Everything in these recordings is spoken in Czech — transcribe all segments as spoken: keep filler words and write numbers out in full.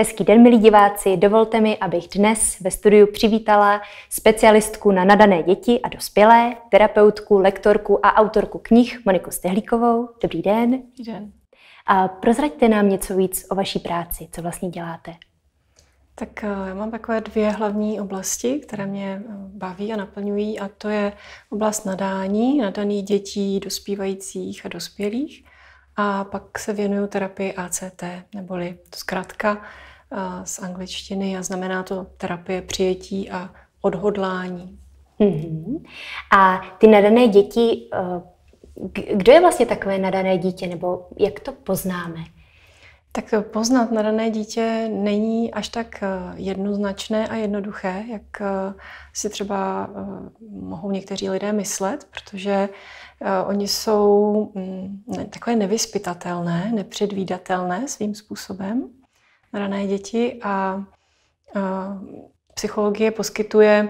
Hezký den, milí diváci, dovolte mi, abych dnes ve studiu přivítala specialistku na nadané děti a dospělé, terapeutku, lektorku a autorku knih Moniku Stehlíkovou. Dobrý den. Dobrý den. A prozraďte nám něco víc o vaší práci, co vlastně děláte. Tak já mám takové dvě hlavní oblasti, které mě baví a naplňují, a to je oblast nadání, nadaných dětí, dospívajících a dospělých. A pak se věnuju terapii A C T, neboli to zkrátka z angličtiny a znamená to terapie přijetí a odhodlání. Mm-hmm. A ty nadané děti, kdo je vlastně takové nadané dítě, nebo jak to poznáme? Tak poznat nadané dítě není až tak jednoznačné a jednoduché, jak si třeba mohou někteří lidé myslet, protože oni jsou takové nevyspytatelné, nepředvídatelné svým způsobem, nadané děti, a psychologie poskytuje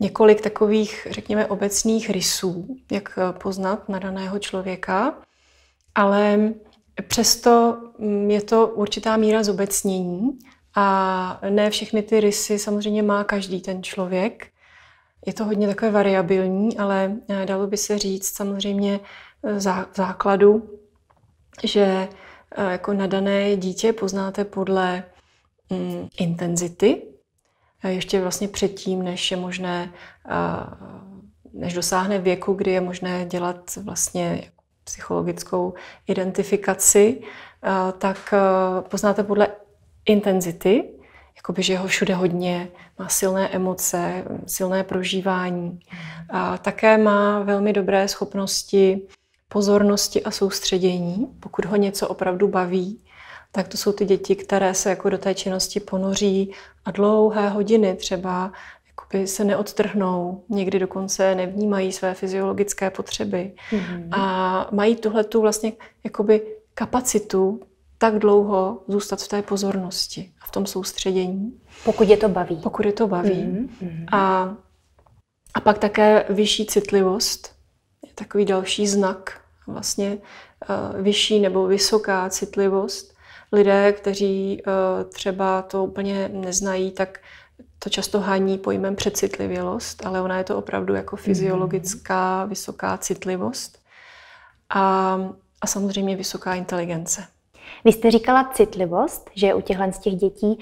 několik takových, řekněme, obecných rysů, jak poznat nadaného člověka, ale přesto je to určitá míra zobecnění a ne všechny ty rysy samozřejmě má každý ten člověk. Je to hodně takové variabilní, ale dalo by se říct samozřejmě v základu, že jako nadané dítě poznáte podle mm, intenzity, ještě vlastně předtím, než je možné, než dosáhne věku, kdy je možné dělat vlastně psychologickou identifikaci, tak poznáte podle intenzity, jakoby, že ho všude hodně, má silné emoce, silné prožívání. A také má velmi dobré schopnosti pozornosti a soustředění. Pokud ho něco opravdu baví, tak to jsou ty děti, které se jako do té činnosti ponoří a dlouhé hodiny třeba se neodtrhnou, někdy dokonce nevnímají své fyziologické potřeby. Mm-hmm. A mají tuhletu vlastně jakoby kapacitu tak dlouho zůstat v té pozornosti a v tom soustředění. Pokud je to baví. Pokud je to baví. Mm-hmm. A, a pak také vyšší citlivost, je takový další znak, vlastně uh, vyšší nebo vysoká citlivost. Lidé, kteří uh, třeba to úplně neznají, tak to často hání pojmem přecitlivělost, ale ona je to opravdu jako fyziologická, vysoká citlivost a, a samozřejmě vysoká inteligence. Vy jste říkala citlivost, že je u těchhle z těch dětí.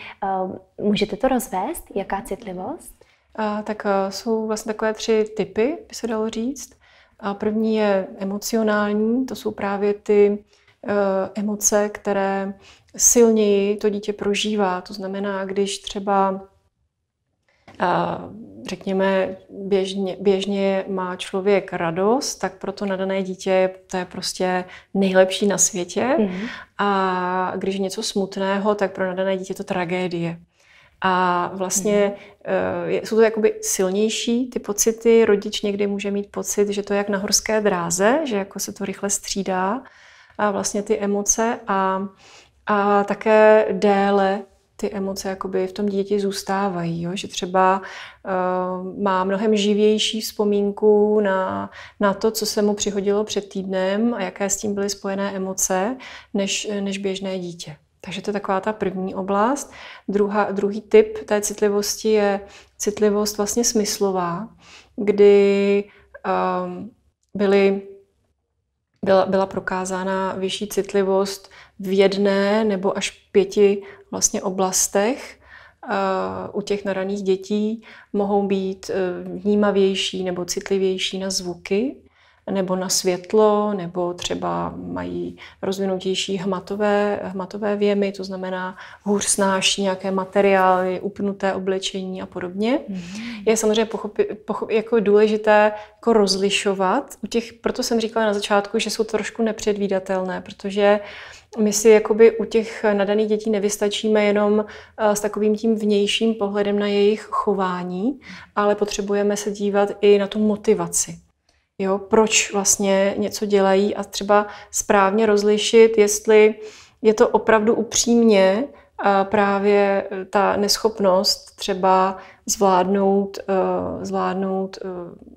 Můžete to rozvést? Jaká citlivost? A, tak a, jsou vlastně takové tři typy, by se dalo říct. A první je emocionální, to jsou právě ty e, emoce, které silněji to dítě prožívá. To znamená, když třeba řekněme, běžně, běžně má člověk radost, tak pro to nadané dítě to je prostě nejlepší na světě. Mm-hmm. A když je něco smutného, tak pro nadané dítě je to tragédie. A vlastně mm-hmm. jsou to jakoby silnější ty pocity. Rodič někdy může mít pocit, že to je jak na horské dráze, že jako se to rychle střídá a vlastně ty emoce a, a také déle ty emoce jakoby v tom dítěti zůstávají, jo? Že třeba uh, má mnohem živější vzpomínku na, na to, co se mu přihodilo před týdnem a jaké s tím byly spojené emoce, než, než běžné dítě. Takže to je taková ta první oblast. Druhá, druhý typ té citlivosti je citlivost vlastně smyslová, kdy um, byly Byla, byla prokázána vyšší citlivost v jedné nebo až pěti vlastně oblastech. Uh, u těch nadaných dětí mohou být uh, vnímavější nebo citlivější na zvuky, nebo na světlo, nebo třeba mají rozvinutější hmatové, hmatové věmy, to znamená hůř snáší nějaké materiály, upnuté oblečení a podobně. Mm. Je samozřejmě pochopi, pochopi, jako důležité jako rozlišovat. U těch, proto jsem říkala na začátku, že jsou trošku nepředvídatelné, protože my si jakoby u těch nadaných dětí nevystačíme jenom s takovým tím vnějším pohledem na jejich chování, ale potřebujeme se dívat i na tu motivaci. Jo, proč vlastně něco dělají a třeba správně rozlišit, jestli je to opravdu upřímně právě ta neschopnost třeba zvládnout, zvládnout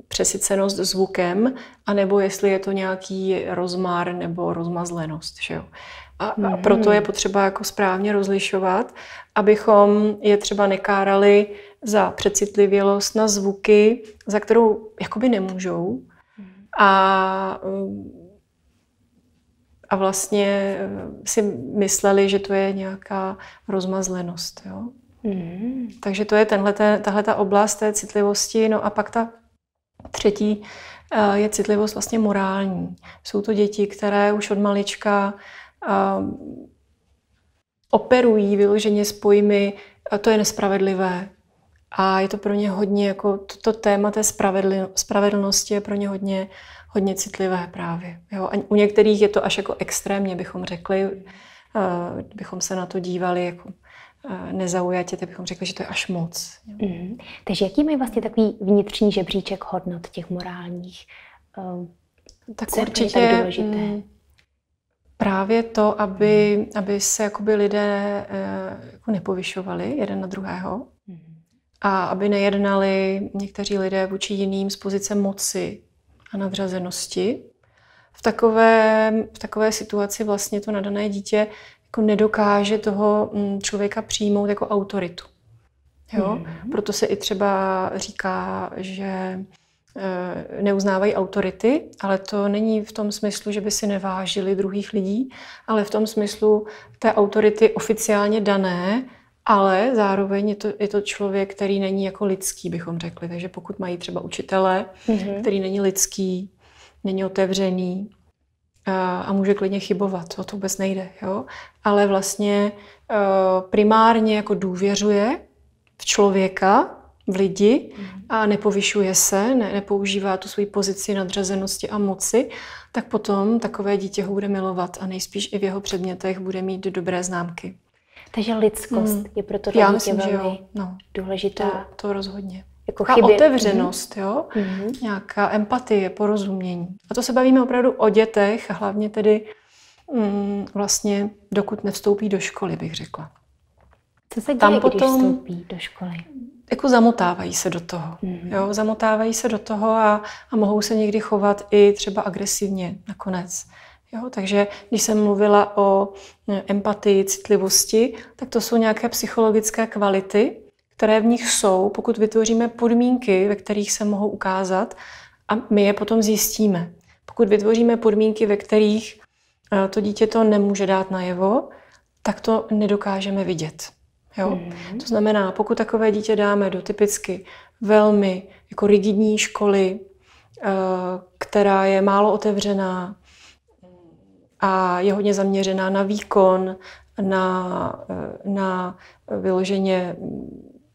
přesycenost zvukem, anebo jestli je to nějaký rozmar nebo rozmazlenost. Že jo? A, a proto je potřeba jako správně rozlišovat, abychom je třeba nekárali za přecitlivělost na zvuky, za kterou jakoby nemůžou. A, a vlastně si mysleli, že to je nějaká rozmazlenost. Jo? Mm. Takže to je tenhle, tahle ta oblast té citlivosti. No a pak ta třetí je citlivost vlastně morální. Jsou to děti, které už od malička um, operují vyloženě s pojmy, to je nespravedlivé. A je to pro ně hodně, jako toto téma té spravedlnosti je pro ně hodně, hodně citlivé právě. Jo? A u některých je to až jako extrémně, bychom řekli, uh, bychom se na to dívali jako nezaujatě, tak bychom řekli, že to je až moc. Mm. Takže jaký mají vlastně takový vnitřní žebříček hodnot těch morálních? Tak co určitě je tak důležité? M, právě to, aby, aby se jakoby lidé jako nepovyšovali jeden na druhého mm. a aby nejednali někteří lidé vůči jiným z pozice moci a nadřazenosti. V takové, v takové situaci vlastně to nadané dítě jako nedokáže toho člověka přijmout jako autoritu. Jo? Mm. Proto se i třeba říká, že e, neuznávají autority, ale to není v tom smyslu, že by si nevážili druhých lidí, ale v tom smyslu té autority oficiálně dané, ale zároveň je to, je to člověk, který není jako lidský, bychom řekli. Takže pokud mají třeba učitele, mm. který není lidský, není otevřený, a může klidně chybovat, o to vůbec nejde, jo? Ale vlastně primárně jako důvěřuje v člověka, v lidi a nepovyšuje se, ne, nepoužívá tu svoji pozici nadřazenosti a moci, tak potom takové dítě ho bude milovat a nejspíš i v jeho předmětech bude mít dobré známky. Takže lidskost hmm. je pro to dítě myslím, velmi no, důležitá. To, to rozhodně. Jako a otevřenost, jo? Mm-hmm. Nějaká empatie, porozumění. A to se bavíme opravdu o dětech, hlavně tedy mm, vlastně dokud nevstoupí do školy, bych řekla. Co se děje, tam potom, když vstoupí do školy? Jako zamotávají se do toho. Mm-hmm. Jo? Zamotávají se do toho a, a mohou se někdy chovat i třeba agresivně nakonec. Jo? Takže když jsem mluvila o ne, empatii, citlivosti, tak to jsou nějaké psychologické kvality, které v nich jsou, pokud vytvoříme podmínky, ve kterých se mohou ukázat a my je potom zjistíme. Pokud vytvoříme podmínky, ve kterých to dítě to nemůže dát najevo, tak to nedokážeme vidět. Jo? Mm. To znamená, pokud takové dítě dáme do typicky velmi jako rigidní školy, která je málo otevřená a je hodně zaměřená na výkon, na, na vyloženě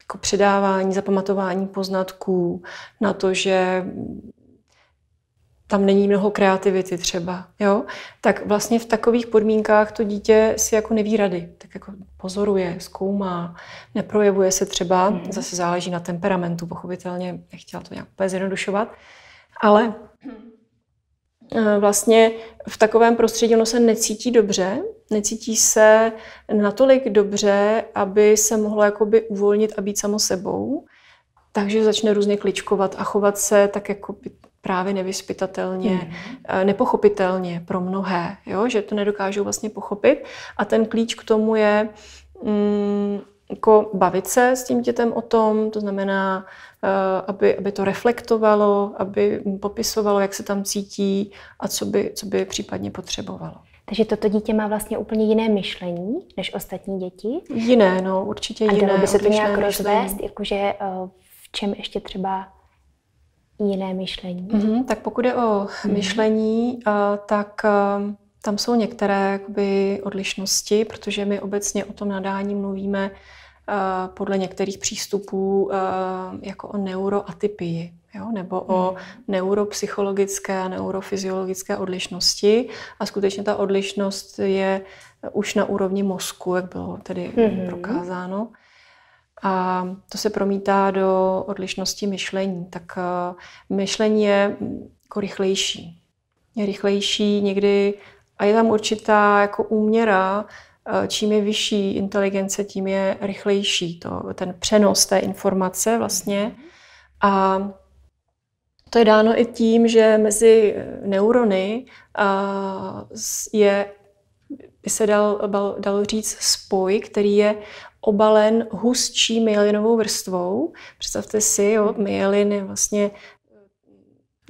jako předávání, zapamatování poznatků, na to, že tam není mnoho kreativity třeba, jo? Tak vlastně v takových podmínkách to dítě si jako neví rady. Tak jako pozoruje, zkoumá, neprojevuje se třeba, mm. zase záleží na temperamentu, pochopitelně, nechtěla to nějak úplně zjednodušovat, ale vlastně v takovém prostředí ono se necítí dobře, necítí se natolik dobře, aby se mohlo jakoby uvolnit a být samo sebou, takže začne různě kličkovat a chovat se tak jako právě nevyspytatelně, mm. nepochopitelně pro mnohé, jo? Že to nedokážou vlastně pochopit a ten klíč k tomu je mm, jako bavit se s tím dětem o tom, to znamená, aby, aby to reflektovalo, aby popisovalo, jak se tam cítí a co by, co by případně potřebovalo. Takže toto dítě má vlastně úplně jiné myšlení než ostatní děti? Jiné, no, určitě jiné. A dalo by se to nějak rozvést, jakože v čem ještě třeba jiné myšlení? Mm-hmm, tak pokud je o mm-hmm. myšlení, tak tam jsou některé jakoby odlišnosti, protože my obecně o tom nadání mluvíme podle některých přístupů jako o neuroatypii, jo? Nebo o neuropsychologické a neurofyziologické odlišnosti. A skutečně ta odlišnost je už na úrovni mozku, jak bylo tedy mm-hmm. prokázáno. A to se promítá do odlišnosti myšlení. Tak myšlení je jako rychlejší. Je rychlejší někdy a je tam určitá jako úměra. Čím je vyšší inteligence, tím je rychlejší to, ten přenos té informace vlastně. A to je dáno i tím, že mezi neurony je by se dal, dal, dalo říct spoj, který je obalen hustší myelinovou vrstvou. Představte si, jo, myelin je vlastně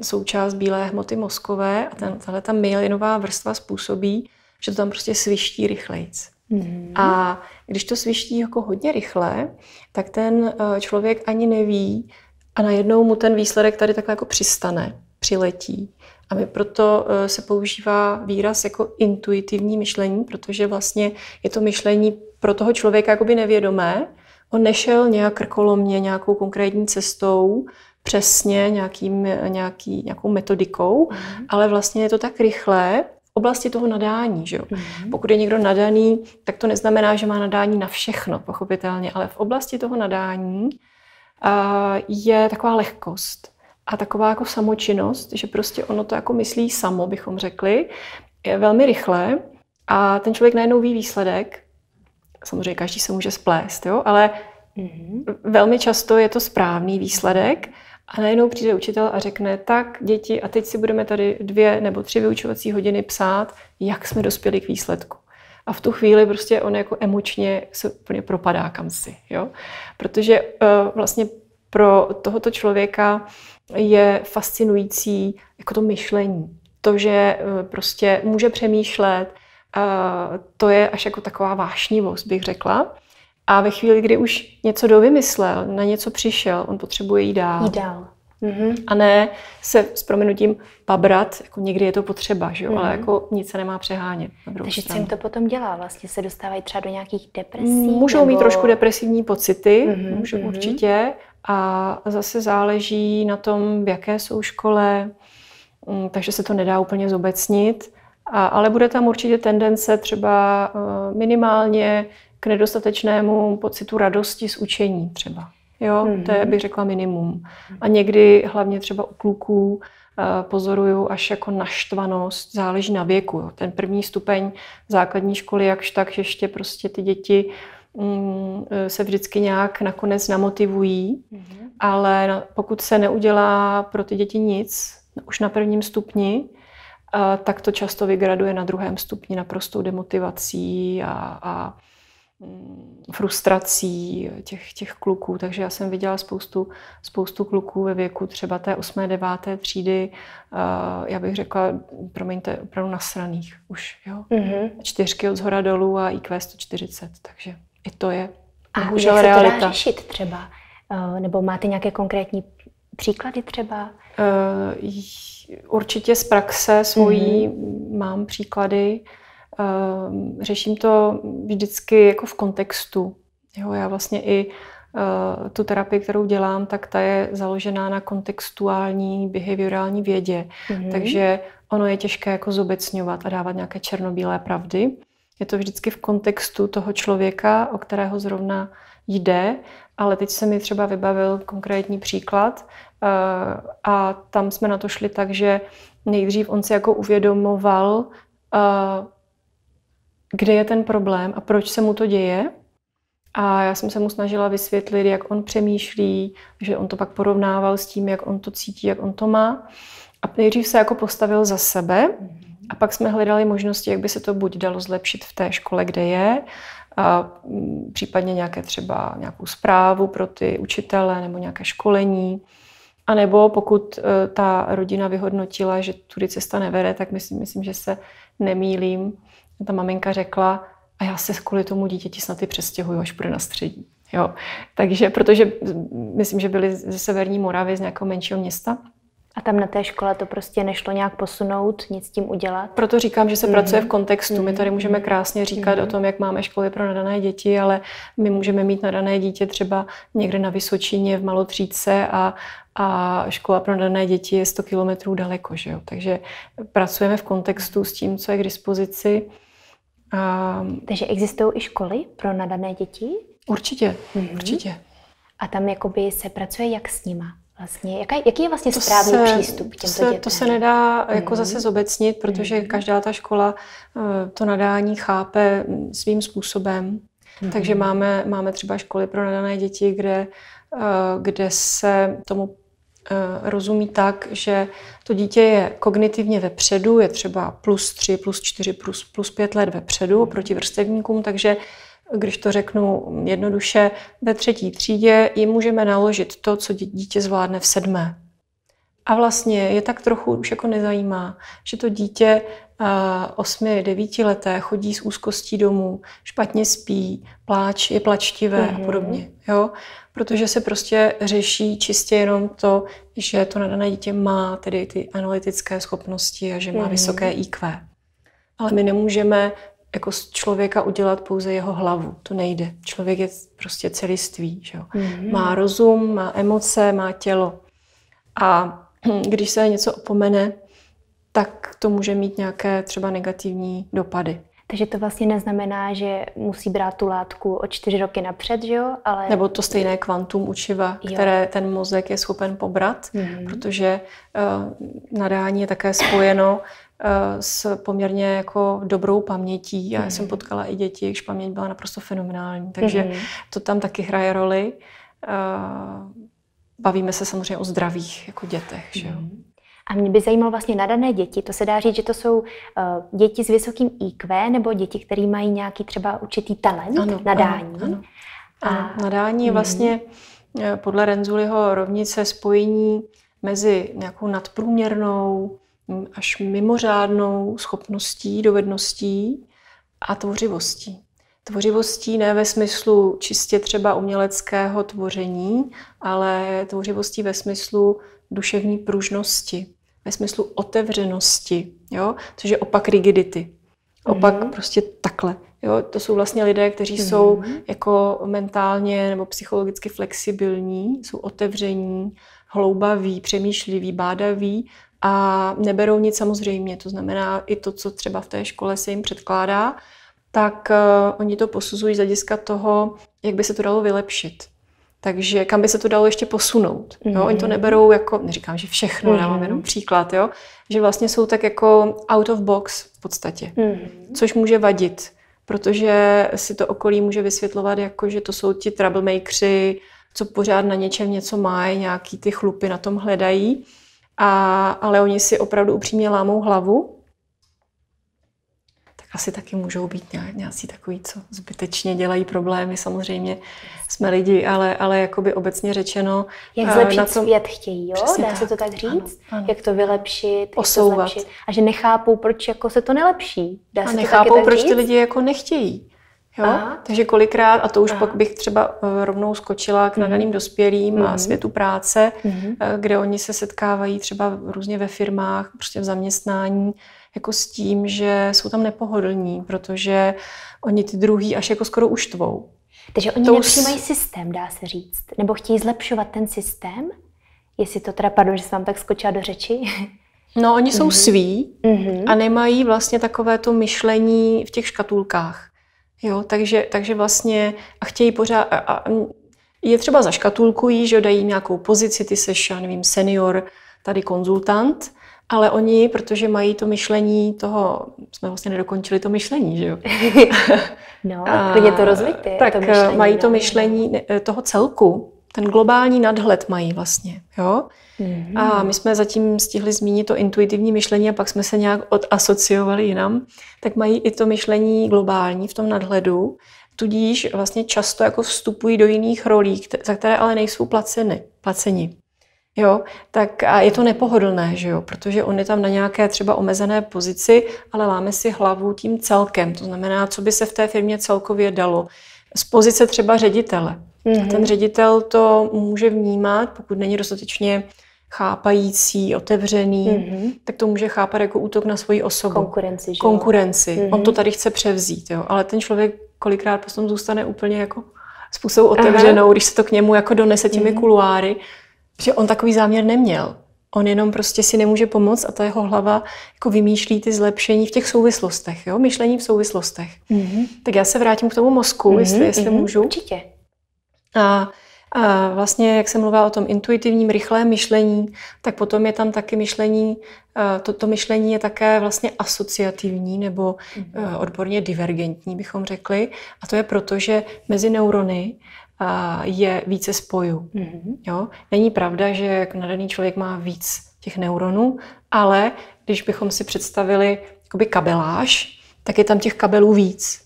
součást bílé hmoty mozkové a ten, tahle ta myelinová vrstva způsobí, že to tam prostě sviští rychlejc. Mm. A když to sviští jako hodně rychle, tak ten člověk ani neví a najednou mu ten výsledek tady takhle jako přistane, přiletí. A my proto se používá výraz jako intuitivní myšlení, protože vlastně je to myšlení pro toho člověka jakoby nevědomé. On nešel nějak krkolomně, nějakou konkrétní cestou, přesně nějakým, nějaký, nějakou metodikou, mm. ale vlastně je to tak rychlé v oblasti toho nadání. Že jo? Mm. Pokud je někdo nadaný, tak to neznamená, že má nadání na všechno, pochopitelně, ale v oblasti toho nadání a, je taková lehkost a taková jako samočinnost, že prostě ono to jako myslí samo, bychom řekli, je velmi rychle a ten člověk najednou ví výsledek. Samozřejmě každý se může splést, jo? Ale mm-hmm. velmi často je to správný výsledek a najednou přijde učitel a řekne, tak děti, a teď si budeme tady dvě nebo tři vyučovací hodiny psát, jak jsme dospěli k výsledku. A v tu chvíli prostě on jako emočně se úplně propadá kamsi, jo? Protože uh, vlastně pro tohoto člověka je fascinující jako to myšlení. To, že uh, prostě může přemýšlet, Uh, to je až jako taková vášnivost, bych řekla. A ve chvíli, kdy už něco dovymyslel, na něco přišel, on potřebuje jít dál. Jít dál. Mm-hmm. A ne se s prominutím babrat, jako někdy je to potřeba, že jo? Mm-hmm. Ale jako nic se nemá přehánět. Takže co jim to potom dělá? Vlastně se dostávají třeba do nějakých depresí? Můžou nebo... mít trošku depresivní pocity, mm-hmm. můžou mm-hmm. určitě. A zase záleží na tom, v jaké jsou škole, takže se to nedá úplně zobecnit. A, ale bude tam určitě tendence třeba uh, minimálně k nedostatečnému pocitu radosti z učení třeba. Jo? Mm-hmm. To je, bych řekla, minimum. A někdy hlavně třeba u kluků uh, pozoruju až jako naštvanost, záleží na věku. Jo? Ten první stupeň základní školy, jakž tak, ještě prostě ty děti um, se vždycky nějak nakonec namotivují, mm-hmm. ale na, pokud se neudělá pro ty děti nic, už na prvním stupni, a tak to často vygraduje na druhém stupni naprostou demotivací a, a frustrací těch, těch kluků. Takže já jsem viděla spoustu, spoustu kluků ve věku třeba té osmé, deváté třídy, já bych řekla, promiňte, opravdu nasraných už. Jo? Mm-hmm. Čtyřky od zhora dolů a I Q sto čtyřicet, takže i to je bohužel realita. A jak se to dá řešit třeba? Nebo máte nějaké konkrétní příklady třeba? Uh, Určitě z praxe svojí mm-hmm. mám příklady. Řeším to vždycky jako v kontextu. Jo, já vlastně i tu terapii, kterou dělám, tak ta je založená na kontextuální behaviorální vědě. Mm-hmm. Takže ono je těžké jako zobecňovat a dávat nějaké černobílé pravdy. Je to vždycky v kontextu toho člověka, o kterého zrovna jde, ale teď se mi třeba vybavil konkrétní příklad a tam jsme na to šli tak, že nejdřív on si jako uvědomoval, kde je ten problém a proč se mu to děje. A já jsem se mu snažila vysvětlit, jak on přemýšlí, že on to pak porovnával s tím, jak on to cítí, jak on to má. A nejdřív se jako postavil za sebe a pak jsme hledali možnosti, jak by se to buď dalo zlepšit v té škole, kde je, a případně nějaké třeba nějakou zprávu pro ty učitele nebo nějaké školení. A nebo pokud ta rodina vyhodnotila, že tudy cesta nevede, tak myslím, myslím, že se nemýlím. Ta maminka řekla, a já se kvůli tomu dítěti snad i přestěhuju, až půjde na střední. Jo. Takže, protože myslím, že byli ze severní Moravy, z nějakého menšího města. A tam na té škole to prostě nešlo nějak posunout, nic s tím udělat? Proto říkám, že se mm-hmm. pracuje v kontextu. Mm-hmm. My tady můžeme krásně říkat mm-hmm. o tom, jak máme školy pro nadané děti, ale my můžeme mít nadané dítě třeba někde na Vysočině, v Malotřídce a, a škola pro nadané děti je sto kilometrů daleko. Že jo? Takže pracujeme v kontextu s tím, co je k dispozici. A... Takže existují i školy pro nadané děti? Určitě, mm-hmm. určitě. A tam jakoby se pracuje jak s nima? Vlastně, jaká, jaký je vlastně to správný se, přístup k těmto se, dětem? To se nedá jako mm. zase zobecnit, protože mm. každá ta škola to nadání chápe svým způsobem. Mm. Takže máme, máme třeba školy pro nadané děti, kde, kde se tomu rozumí tak, že to dítě je kognitivně vepředu, je třeba plus tři, plus čtyři, plus, plus pět let vepředu proti vrstevníkům, takže když to řeknu jednoduše, ve třetí třídě jim můžeme naložit to, co dítě zvládne v sedmé. A vlastně je tak trochu už jako nezajímá, že to dítě osmi devíti leté chodí s úzkostí domů, špatně spí, pláč, je plačtivé mm-hmm. a podobně. Jo? Protože se prostě řeší čistě jenom to, že to nadané dítě má tedy ty analytické schopnosti a že má mm-hmm. vysoké í kvé. Ale my nemůžeme jako z člověka udělat pouze jeho hlavu. To nejde. Člověk je prostě celiství. Že jo? Mm-hmm. Má rozum, má emoce, má tělo. A když se něco opomene, tak to může mít nějaké třeba negativní dopady. Takže to vlastně neznamená, že musí brát tu látku o čtyři roky napřed, že jo? Ale... Nebo to stejné kvantum učiva, jo. které ten mozek je schopen pobrat, mm. protože uh, nadání je také spojeno uh, s poměrně jako dobrou pamětí. Já mm. jsem potkala i děti, jejichž paměť byla naprosto fenomenální, takže mm. to tam taky hraje roli. Uh, bavíme se samozřejmě o zdravých jako dětech, že jo? Mm. A mě by zajímalo vlastně nadané děti. To se dá říct, že to jsou uh, děti s vysokým í kvé nebo děti, které mají nějaký třeba určitý talent, ano, nadání. Ano, ano. A... ano, nadání je vlastně podle Renzulliho rovnice spojení mezi nějakou nadprůměrnou až mimořádnou schopností, dovedností a tvořivostí. Tvořivostí ne ve smyslu čistě třeba uměleckého tvoření, ale tvořivostí ve smyslu duševní pružnosti, ve smyslu otevřenosti, jo? Což je opak rigidity. Opak mm-hmm. prostě takhle. Jo? To jsou vlastně lidé, kteří mm-hmm. jsou jako mentálně nebo psychologicky flexibilní, jsou otevření, hloubaví, přemýšliví, bádaví a neberou nic samozřejmě. To znamená i to, co třeba v té škole se jim předkládá, tak uh, oni to posuzují z hlediska toho, jak by se to dalo vylepšit. Takže kam by se to dalo ještě posunout. Jo? Mm-hmm. Oni to neberou jako, neříkám, že všechno, mm-hmm. dávám jenom příklad, jo? Že vlastně jsou tak jako out of box v podstatě, mm-hmm. což může vadit, protože si to okolí může vysvětlovat jako, že to jsou ti troublemakři, co pořád na něčem něco mají, nějaký ty chlupy na tom hledají, a, ale oni si opravdu upřímně lámou hlavu, asi taky můžou být nějací takový, co zbytečně dělají problémy. Samozřejmě jsme lidi, ale, ale jakoby obecně řečeno... Jak zlepšit na tom... svět chtějí, jo? Dá se to tak říct? Ano, ano. Jak to vylepšit? Osouvat. Jak to zlepšit? A že nechápou, proč jako se to nelepší. Dá se a nechápou, to taky tak proč říct? Ty lidi jako nechtějí. Jo? Takže kolikrát, a to už Aha. pak bych třeba rovnou skočila k nadaným mm-hmm. dospělým mm-hmm. a světu práce, mm-hmm. kde oni se setkávají třeba různě ve firmách, prostě v zaměstnání, jako s tím, že jsou tam nepohodlní, protože oni ty druhý až jako skoro uštvou. Takže oni to nepřijímají s... systém, dá se říct. Nebo chtějí zlepšovat ten systém? Jestli to teda, pardon, že jsem vám tak skočila do řeči. No, oni mm-hmm. jsou sví mm-hmm. a nemají vlastně takové to myšlení v těch škatulkách. Jo, takže, takže vlastně a chtějí pořád, a, a je třeba zaškatulkují, že dají nějakou pozici, ty seš, já nevím, senior, tady konzultant, ale oni, protože mají to myšlení toho, jsme vlastně nedokončili to myšlení, že jo? No, klidně to rozvíjte. Tak to myšlení, mají to myšlení toho celku, ten globální nadhled mají vlastně, jo? Mm-hmm. A my jsme zatím stihli zmínit to intuitivní myšlení a pak jsme se nějak odasociovali jinam, tak mají i to myšlení globální v tom nadhledu, tudíž vlastně často jako vstupují do jiných rolí, za které ale nejsou placeny, placeni. Jo, tak a je to nepohodlné, že jo, protože on je tam na nějaké třeba omezené pozici, ale láme si hlavu tím celkem, to znamená, co by se v té firmě celkově dalo. Z pozice třeba ředitele. Mm-hmm. A ten ředitel to může vnímat, pokud není dostatečně chápající, otevřený, mm-hmm. tak to může chápat jako útok na svoji osobu. Konkurenci, že Konkurenci. Mm-hmm. On to tady chce převzít, jo, ale ten člověk kolikrát potom zůstane úplně jako způsobem otevřenou, Aha. když se to k němu jako donese těmi mm-hmm. kuluáry, že on takový záměr neměl. On jenom prostě si nemůže pomoct a ta jeho hlava jako vymýšlí ty zlepšení v těch souvislostech, jo? Myšlení v souvislostech. Mm-hmm. Tak já se vrátím k tomu mozku, mm-hmm. jestli, jestli mm-hmm. můžu. Určitě. A, a vlastně, jak jsem mluvila o tom intuitivním, rychlém myšlení, tak potom je tam taky myšlení, toto myšlení je také vlastně asociativní nebo mm-hmm. odborně divergentní, bychom řekli. A to je proto, že mezi neurony je více spojů. Mm-hmm. Jo? Není pravda, že nadaný člověk má víc těch neuronů, ale když bychom si představili jakoby kabeláž, tak je tam těch kabelů víc.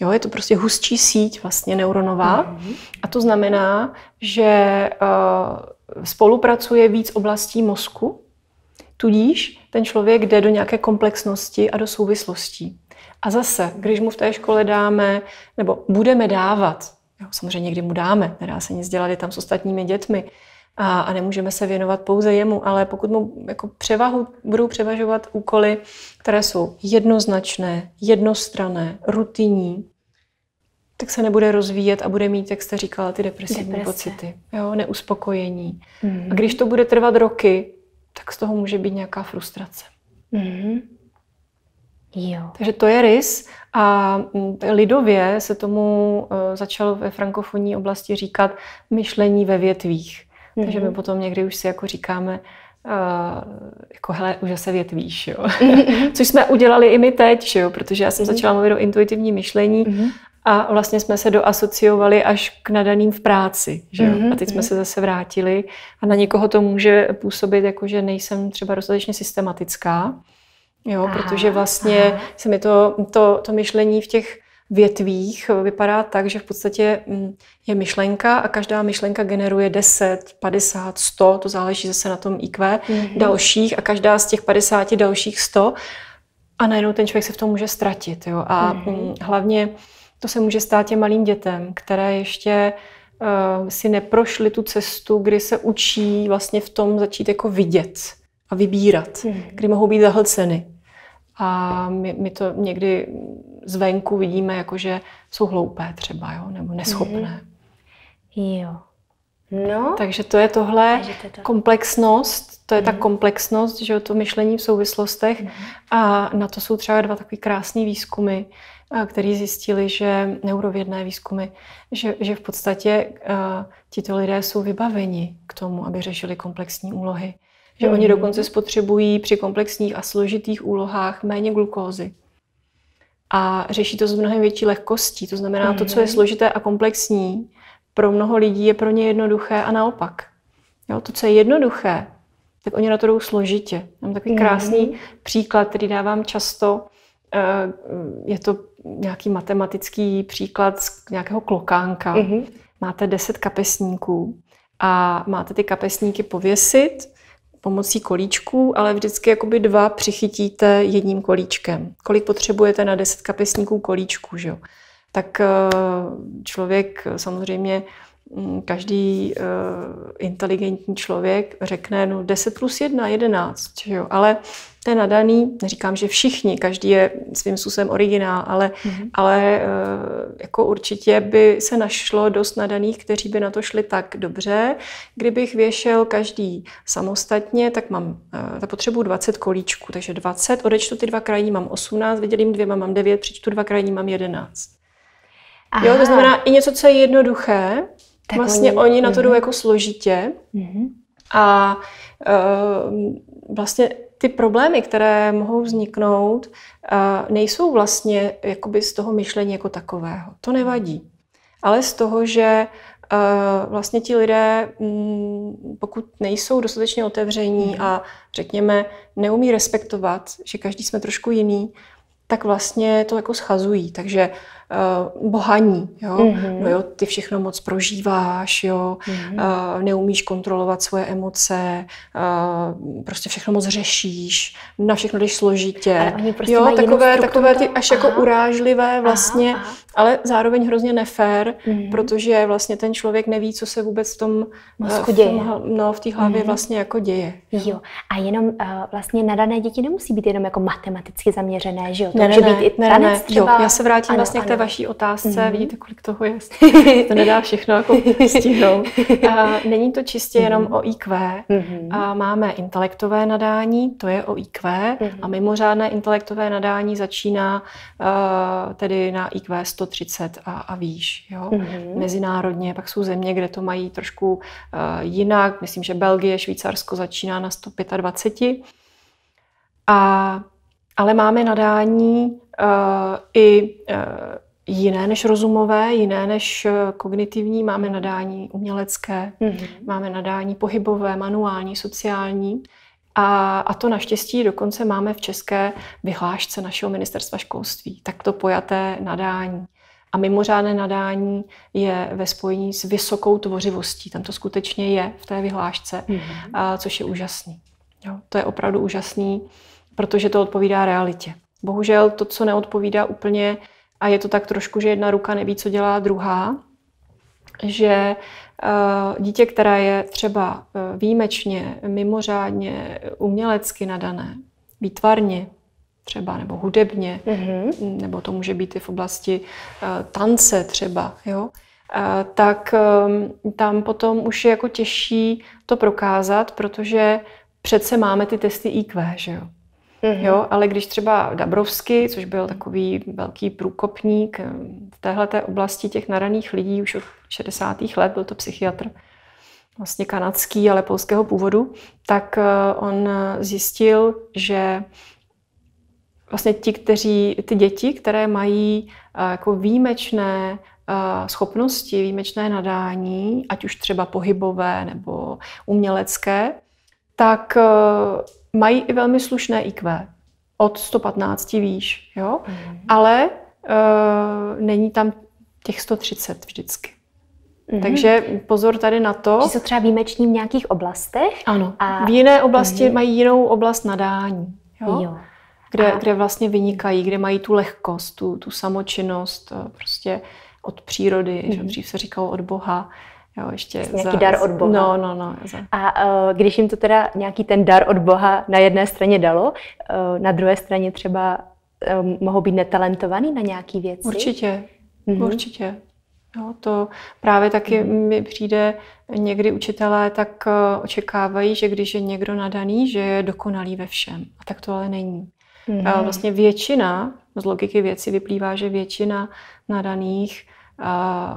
Jo? Je to prostě hustší síť vlastně neuronová. Mm-hmm. A to znamená, že uh, spolupracuje víc oblastí mozku, tudíž ten člověk jde do nějaké komplexnosti a do souvislostí. A zase, když mu v té škole dáme, nebo budeme dávat, jo, samozřejmě někdy mu dáme, nedá se nic dělat, je tam s ostatními dětmi a, a nemůžeme se věnovat pouze jemu, ale pokud mu jako převahu, budou převažovat úkoly, které jsou jednoznačné, jednostranné, rutinní, tak se nebude rozvíjet a bude mít, jak jste říkala, ty depresivní Deprese. pocity, jo, neuspokojení. Mm. A když to bude trvat roky, tak z toho může být nějaká frustrace. Mm. Jo. Takže to je rys a lidově se tomu začalo ve frankofonní oblasti říkat myšlení ve větvích. Mm-hmm. Takže my potom někdy už si jako říkáme, uh, jako hele, už se větvíš, jo. Mm-hmm. Což jsme udělali i my teď, jo, protože já jsem mm-hmm. začala mluvit o intuitivní myšlení mm-hmm. a vlastně jsme se doasociovali až k nadaným v práci, že jo. Mm-hmm. A teď jsme se zase vrátili a na někoho to může působit jako, že nejsem třeba dostatečně systematická. Jo, aha, protože vlastně aha. se mi to, to, to myšlení v těch větvích vypadá tak, že v podstatě je myšlenka a každá myšlenka generuje deset, padesát, sto, to záleží zase na tom í kvé, mm-hmm. dalších a každá z těch padesáti dalších sto a najednou ten člověk se v tom může ztratit. Jo? A mm-hmm. hlavně to se může stát těm malým dětem, které ještě uh, si neprošly tu cestu, kdy se učí vlastně v tom začít jako vidět a vybírat, hmm. kdy mohou být zahlceny. A my, my to někdy zvenku vidíme, jako že jsou hloupé třeba, jo? Nebo neschopné. Hmm. Jo. No. Takže to je tohle to... komplexnost, to je hmm. ta komplexnost, že to myšlení v souvislostech. Hmm. A na to jsou třeba dva takový krásný výzkumy, který zjistili, že neurovědné výzkumy, že, že v podstatě uh, tito lidé jsou vybaveni k tomu, aby řešili komplexní úlohy. Že oni dokonce spotřebují při komplexních a složitých úlohách méně glukózy. A řeší to s mnohem větší lehkostí. To znamená, to, co je složité a komplexní, pro mnoho lidí je pro ně jednoduché a naopak. Jo, to, co je jednoduché, tak oni na to jdou složitě. Mám takový krásný příklad, který dávám často. Je to nějaký matematický příklad z nějakého klokánka. Máte deset kapesníků a máte ty kapesníky pověsit pomocí kolíčků, ale vždycky jakoby dva přichytíte jedním kolíčkem. Kolik potřebujete na deset kapesníků kolíčků, že jo? Tak člověk samozřejmě, každý inteligentní člověk řekne, no deset plus jedna, jedenáct, že jo? Ale ten nadaný, neříkám, že všichni, každý je svým způsobem originál, ale, mm-hmm. ale jako určitě by se našlo dost nadaných, kteří by na to šli tak dobře. Kdybych věšel každý samostatně, tak mám, tak potřebuji dvacet kolíčků, takže dvacet, odečtu ty dva krajní, mám osmnáct, vydělím dvěma, mám devět, přečtu dva krajní, mám jedenáct. Jo, to znamená i něco, co je jednoduché, tak vlastně oni, oni na to mm-hmm. jdou jako složitě mm-hmm. a uh, vlastně ty problémy, které mohou vzniknout, nejsou vlastně jakoby z toho myšlení jako takového. To nevadí. Ale z toho, že vlastně ti lidé, pokud nejsou dostatečně otevření a řekněme, neumí respektovat, že každý jsme trošku jiný, tak vlastně to jako schazují. Takže uh, bohaní, jo? Mm-hmm. No jo, ty všechno moc prožíváš, jo? Mm-hmm. Uh, neumíš kontrolovat svoje emoce, uh, prostě všechno moc řešíš, na všechno jdeš složitě. Prostě jo, takové, takové ty až aha. jako urážlivé vlastně, aha, aha. ale zároveň hrozně nefér, mm-hmm. protože vlastně ten člověk neví, co se vůbec v tom mozku děje. No, v té hlavě mm-hmm. vlastně jako děje. Jo, a jenom uh, vlastně nadané děti nemusí být jenom jako matematicky zaměřené, že jo? Ne, ne, být i ne, ne. Jo, já se vrátím ano, vlastně ano. k té vaší otázce. Mm-hmm. Vidíte, kolik toho je. To nedá všechno jako stihnout. Není to čistě mm-hmm. jenom o í kvé. Mm-hmm. A máme intelektové nadání, to je o í kvé. Mm-hmm. A mimořádné intelektové nadání začíná uh, tedy na í kvé sto třicet a, a výš. Jo? Mm-hmm. Mezinárodně, pak jsou země, kde to mají trošku uh, jinak. Myslím, že Belgie, Švýcarsko začíná na sto dvacet pět. A ale máme nadání uh, i, uh, jiné než rozumové, jiné než kognitivní. Máme nadání umělecké, mm-hmm. máme nadání pohybové, manuální, sociální. A, a to naštěstí dokonce máme v české vyhlášce našeho ministerstva školství. Takto pojaté nadání. A mimořádné nadání je ve spojení s vysokou tvořivostí. Tam to skutečně je v té vyhlášce, mm-hmm. a, což je úžasný. Jo, to je opravdu úžasný, protože to odpovídá realitě. Bohužel to, co neodpovídá úplně, a je to tak trošku, že jedna ruka neví, co dělá druhá, že uh, dítě, které je třeba výjimečně, mimořádně, umělecky nadané, výtvarně třeba, nebo hudebně, mm-hmm. nebo to může být i v oblasti uh, tance třeba, jo? Uh, tak um, tam potom už je jako těžší to prokázat, protože přece máme ty testy í kvé, že jo? Mm-hmm. Jo, ale když třeba Dabrovsky, což byl takový velký průkopník v téhleté oblasti těch nadaných lidí už od šedesátých let, byl to psychiatr, vlastně kanadský, ale polského původu, tak on zjistil, že vlastně ti, kteří, ty děti, které mají jako výjimečné schopnosti, výjimečné nadání, ať už třeba pohybové nebo umělecké, tak mají i velmi slušné í kvé, od sto patnáct výš, jo? Mm. ale e, není tam těch sto třicet vždycky. Mm. Takže pozor tady na to. Že jsou třeba výjimeční v nějakých oblastech? Ano, a... v jiné oblasti mm. mají jinou oblast nadání, jo? Jo. Kde, a... kde vlastně vynikají, kde mají tu lehkost, tu, tu samočinnost prostě od přírody, mm. že dřív se říkalo od Boha. Jo, ještě nějaký za, dar od Boha. No, no, no, za. A uh, když jim to teda nějaký ten dar od Boha na jedné straně dalo, uh, na druhé straně třeba um, mohou být netalentovaný na nějaký věci? Určitě, mm-hmm. určitě. Jo, to právě taky mm-hmm. mi přijde, někdy učitelé tak uh, očekávají, že když je někdo nadaný, že je dokonalý ve všem. A tak to ale není. Mm-hmm. Uh, vlastně většina, z logiky věci vyplývá, že většina nadaných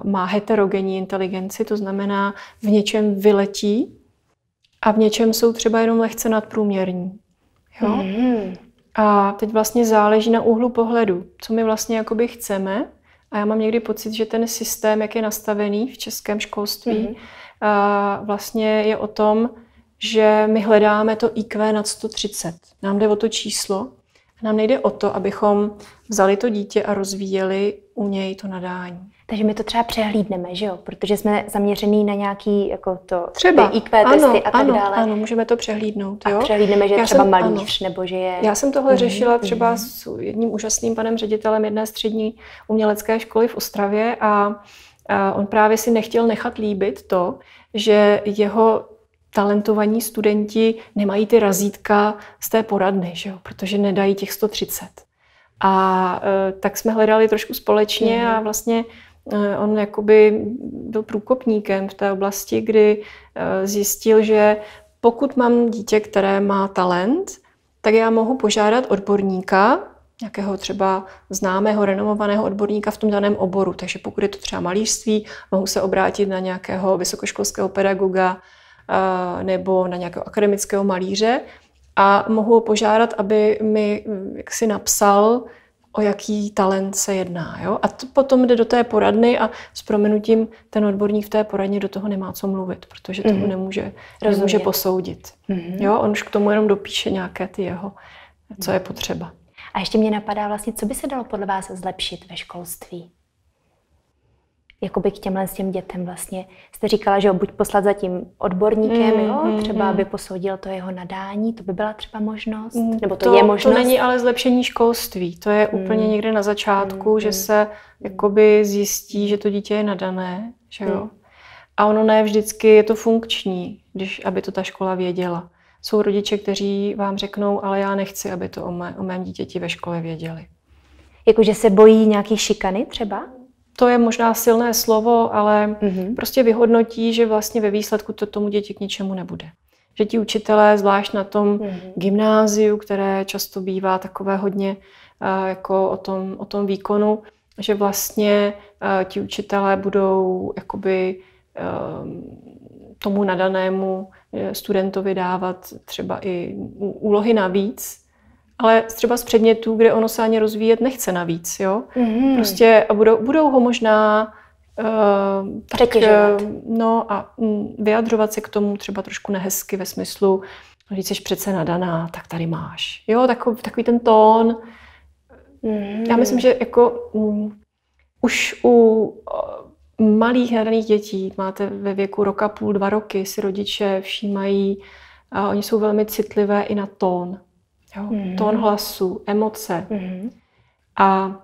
má heterogenní inteligenci, to znamená, v něčem vyletí a v něčem jsou třeba jenom lehce nadprůměrní. Jo? Mm. A teď vlastně záleží na úhlu pohledu, co my vlastně jakoby chceme. A já mám někdy pocit, že ten systém, jak je nastavený v českém školství, mm. a vlastně je o tom, že my hledáme to í kvé nad sto třicet. Nám jde o to číslo. Nám nejde o to, abychom vzali to dítě a rozvíjeli u něj to nadání. Takže my to třeba přehlídneme, že jo? Protože jsme zaměřený na nějaký jako to, třeba. í kvé testy ano, a tak ano, dále. Ano, můžeme to přehlídnout. Jo? A přehlídneme, že já je třeba jsem, malíř, ano. nebo že je... Já jsem tohle mm-hmm. řešila třeba s jedním úžasným panem ředitelem jedné střední umělecké školy v Ostravě a, a on právě si nechtěl nechat líbit to, že jeho talentovaní studenti nemají ty razítka z té poradny, že jo? Protože nedají těch sto třicet. A e, tak jsme hledali trošku společně a vlastně e, on jakoby byl průkopníkem v té oblasti, kdy e, zjistil, že pokud mám dítě, které má talent, tak já mohu požádat odborníka, nějakého třeba známého, renomovaného odborníka v tom daném oboru. Takže pokud je to třeba malířství, mohu se obrátit na nějakého vysokoškolského pedagoga, nebo na nějakého akademického malíře a mohu ho požádat, aby mi jaksi napsal, o jaký talent se jedná. Jo? A to potom jde do té poradny a s prominutím ten odborník v té poradně do toho nemá co mluvit, protože mm-hmm. toho nemůže, nemůže posoudit. Mm-hmm. Jo? On už k tomu jenom dopíše nějaké ty jeho, co je potřeba. A ještě mě napadá vlastně, co by se dalo podle vás zlepšit ve školství? Jakoby k těmhle s těm dětem vlastně. Jste říkala, že ho buď poslat za tím odborníkem, mm, jo? třeba mm, by posoudil to jeho nadání, to by byla třeba možnost? Mm, nebo to, to je možnost? To není ale zlepšení školství, to je mm, úplně někde na začátku, mm, že mm, se jakoby zjistí, že to dítě je nadané, že jo? Mm. A ono ne vždycky je to funkční, když aby to ta škola věděla. Jsou rodiče, kteří vám řeknou, ale já nechci, aby to o, mé, o mém dítěti ve škole věděli. Jakože se bojí nějaký šikany třeba? To je možná silné slovo, ale mm-hmm. prostě vyhodnotí, že vlastně ve výsledku to tomu děti k ničemu nebude. Že ti učitelé, zvlášť na tom mm-hmm. gymnáziu, které často bývá takové hodně uh, jako o tom, o tom výkonu, že vlastně uh, ti učitelé budou jakoby uh, tomu nadanému studentovi dávat třeba i úlohy navíc, ale třeba z předmětů, kde ono se ani rozvíjet nechce navíc, jo? Mm-hmm. Prostě a budou, budou ho možná uh, přetěžovat. Uh, no a um, vyjadřovat se k tomu třeba trošku nehezky ve smyslu, když jsi přece nadaná, tak tady máš. Jo, takový, takový ten tón. Mm-hmm. Já myslím, že jako um, už u uh, malých nadaných dětí, máte ve věku roka, půl, dva roky, si rodiče všímají, a oni jsou velmi citlivé i na tón. Jo? Mm. Tón hlasu, emoce. Mm. A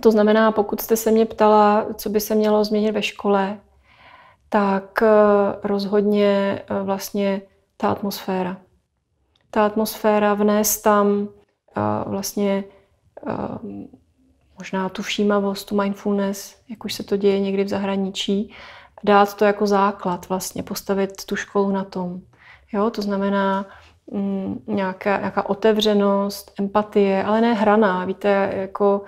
to znamená, pokud jste se mě ptala, co by se mělo změnit ve škole, tak rozhodně vlastně ta atmosféra. Ta atmosféra vnést tam vlastně možná tu všímavost, tu mindfulness, jak už se to děje někdy v zahraničí, dát to jako základ vlastně, postavit tu školu na tom. Jo, to znamená mm, nějaká, nějaká otevřenost, empatie, ale ne hraná. Víte, jako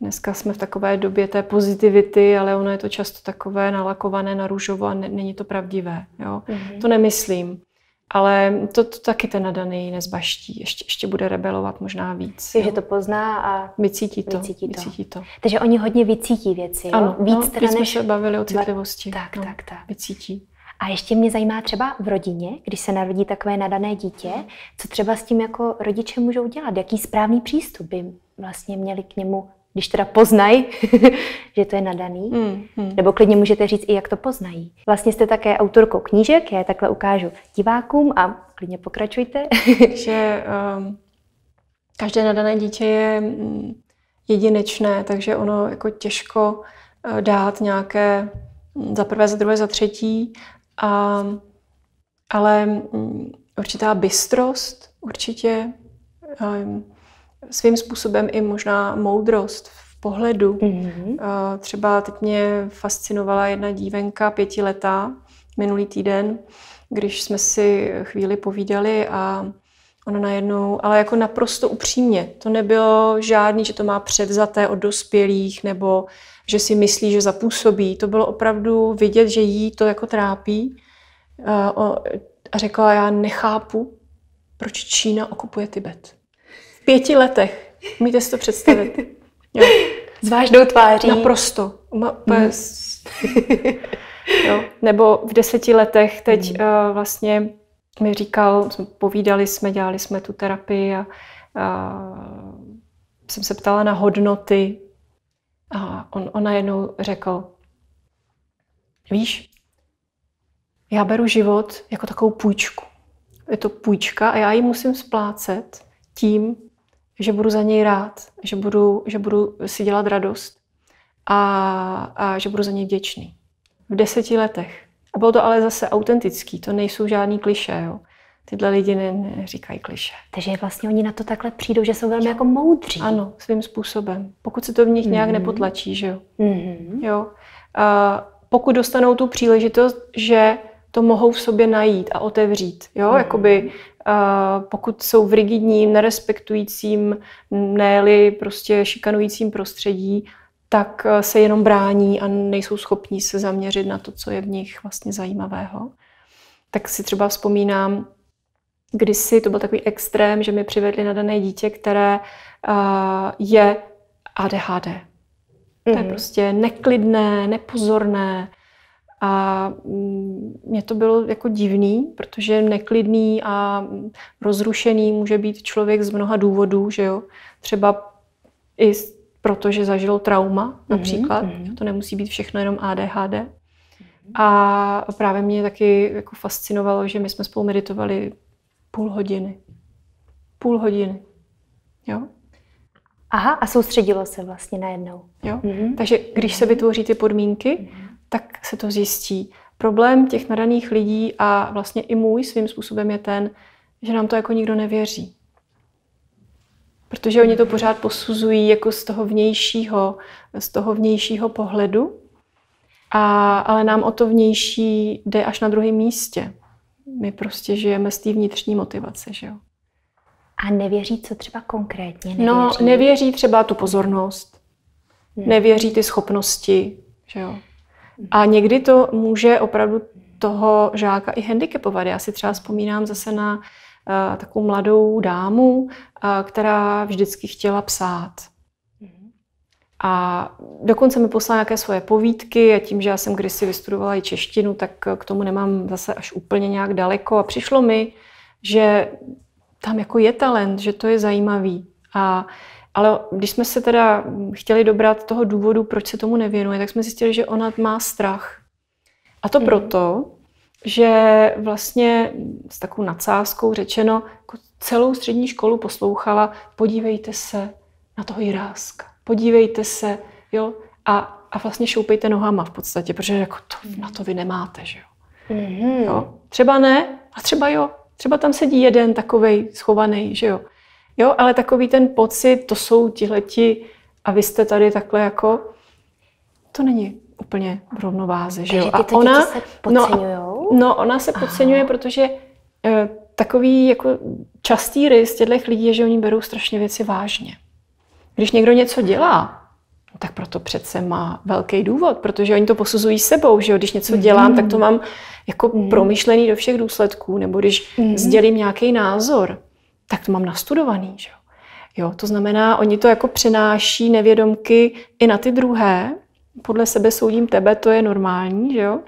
dneska jsme v takové době té pozitivity, ale ono je to často takové nalakované na růžovo a ne, není to pravdivé. Jo? Mm-hmm. To nemyslím. Ale to, to taky ten nadaný nezbaští. Ještě, ještě bude rebelovat možná víc. Takže to pozná a vycítí to. Vycítí to. Vycítí to. Takže oni hodně vycítí věci. Ano, jo? Víc no, teda než... jsme se bavili o citlivosti. Tak, no, tak, tak. Vycítí. A ještě mě zajímá třeba v rodině, když se narodí takové nadané dítě, co třeba s tím jako rodiče můžou dělat? Jaký správný přístup by vlastně měli k němu, když teda poznají, že to je nadaný? Mm, mm. Nebo klidně můžete říct i, jak to poznají. Vlastně jste také autorkou knížek, já je takhle ukážu divákům a klidně pokračujte. Že um, každé nadané dítě je jedinečné, takže ono jako těžko dát nějaké za prvé, za druhé, za třetí. A, ale určitá bystrost určitě, svým způsobem i možná moudrost v pohledu. Mm-hmm. Třeba teď mě fascinovala jedna dívenka pětiletá minulý týden, když jsme si chvíli povídali a ona najednou, ale jako naprosto upřímně, to nebylo žádný, že to má převzaté od dospělých nebo že si myslí, že zapůsobí. To bylo opravdu vidět, že jí to jako trápí. A řekla, já nechápu, proč Čína okupuje Tibet. V pěti letech. Umíte si to představit? Jo. S vážnou tváří. Naprosto. Mm. Jo. Nebo v deseti letech teď mm. uh, vlastně mi říkal, povídali jsme, dělali jsme tu terapii a, a jsem se ptala na hodnoty. A on, on najednou řekl, víš, já beru život jako takovou půjčku. Je to půjčka a já ji musím splácet tím, že budu za něj rád, že budu, že budu si dělat radost a, a že budu za něj vděčný. V deseti letech. A bylo to ale zase autentický, to nejsou žádný klišé, jo. Tyhle lidi ne, ne, říkají kliše. Takže vlastně oni na to takhle přijdou, že jsou velmi jo. jako moudří. Ano, svým způsobem. Pokud se to v nich mm-hmm. nějak nepotlačí, že jo. Mm-hmm. jo. A pokud dostanou tu příležitost, že to mohou v sobě najít a otevřít, jo. Mm-hmm. Jakoby a pokud jsou v rigidním, nerespektujícím, ne-li prostě šikanujícím prostředí, tak se jenom brání a nejsou schopní se zaměřit na to, co je v nich vlastně zajímavého. Tak si třeba vzpomínám, kdysi to byl takový extrém, že mi přivedli na dané dítě, které uh, je A D H D. Mm-hmm. To je prostě neklidné, nepozorné. A mě to bylo jako divný, protože neklidný a rozrušený může být člověk z mnoha důvodů, že jo? Třeba i proto, že zažil trauma například. Mm-hmm. To nemusí být všechno jenom A D H D. A právě mě taky jako fascinovalo, že my jsme spolu meditovali Půl hodiny. Půl hodiny. Jo? Aha, a soustředilo se vlastně najednou. Jo? Mm-hmm. Takže když se vytvoří ty podmínky, mm-hmm. tak se to zjistí. Problém těch nadaných lidí a vlastně i můj svým způsobem je ten, že nám to jako nikdo nevěří. Protože oni to pořád posuzují jako z toho vnějšího, z toho vnějšího pohledu, a, ale nám o to vnější jde až na druhém místě. My prostě žijeme z té vnitřní motivace, že jo. A nevěří co třeba konkrétně? Nevěří? No, nevěří třeba tu pozornost, hmm. nevěří ty schopnosti, že jo. A někdy to může opravdu toho žáka i handicapovat. Já si třeba vzpomínám zase na uh, takovou mladou dámu, uh, která vždycky chtěla psát. A dokonce mi poslala nějaké svoje povídky a tím, že já jsem kdysi vystudovala i češtinu, tak k tomu nemám zase až úplně nějak daleko. A přišlo mi, že tam jako je talent, že to je zajímavý. A, ale když jsme se teda chtěli dobrat toho důvodu, proč se tomu nevěnuje, tak jsme zjistili, že ona má strach. A to mm. proto, že vlastně s takovou nadsázkou řečeno, jako celou střední školu poslouchala, podívejte se na toho Jiráska. Podívejte se, jo, a, a vlastně šoupejte nohama v podstatě, protože jako to, na to vy nemáte, že jo. Mm-hmm. Jo. Třeba ne, a třeba jo. Třeba tam sedí jeden takovej schovaný, že jo. Jo, ale takový ten pocit, to jsou tihleti a vy jste tady takhle jako, to není úplně v rovnováze, že jo. A ty ona, se podceňujou? No, ona se podceňuje, protože e, takový jako častý rys těchto lidí je, že oni berou strašně věci vážně. Když někdo něco dělá, tak proto přece má velký důvod, protože oni to posuzují sebou, že jo? Když něco dělám, tak to mám jako promyšlený do všech důsledků, nebo když sdělím nějaký názor, tak to mám nastudovaný, že jo? Jo, to znamená, oni to jako přenáší nevědomky i na ty druhé, podle sebe soudím tebe, to je normální, že jo?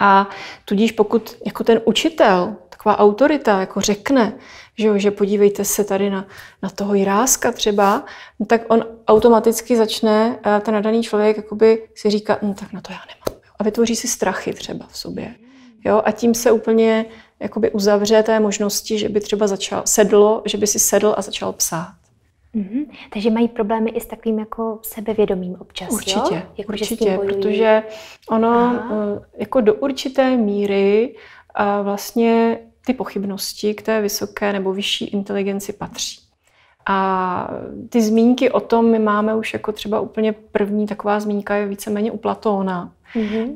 A tudíž pokud jako ten učitel, taková autorita, jako řekne, že, jo, že podívejte se tady na, na toho Jiráska třeba, no tak on automaticky začne, ten nadaný člověk jakoby si říká, no tak na to já nemám. A vytvoří si strachy třeba v sobě. Jo? A tím se úplně jakoby uzavře té možnosti, že by třeba začal, sedlo, že by si sedl a začal psát. Mm-hmm. Takže mají problémy i s takovým jako sebevědomím občas, určitě, jo? Jako, určitě, protože ono Aha. jako do určité míry a vlastně ty pochybnosti k té vysoké nebo vyšší inteligenci patří. A ty zmínky o tom my máme už jako třeba úplně první taková zmínka je víceméně u Platóna, mm-hmm.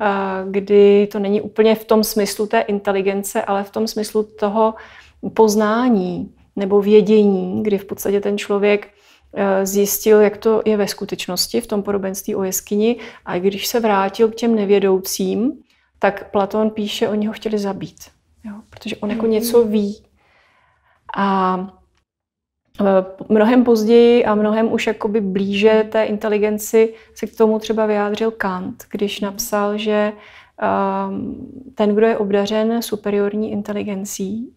kdy to není úplně v tom smyslu té inteligence, ale v tom smyslu toho poznání nebo vědění, kdy v podstatě ten člověk zjistil, jak to je ve skutečnosti v tom podobenství o jeskyni a když se vrátil k těm nevědoucím, tak Platón píše, oni ho chtěli zabít. Jo, protože on jako něco ví. A mnohem později a mnohem už jakoby blíže té inteligenci se k tomu třeba vyjádřil Kant, když napsal, že ten, kdo je obdařen superiorní inteligencí,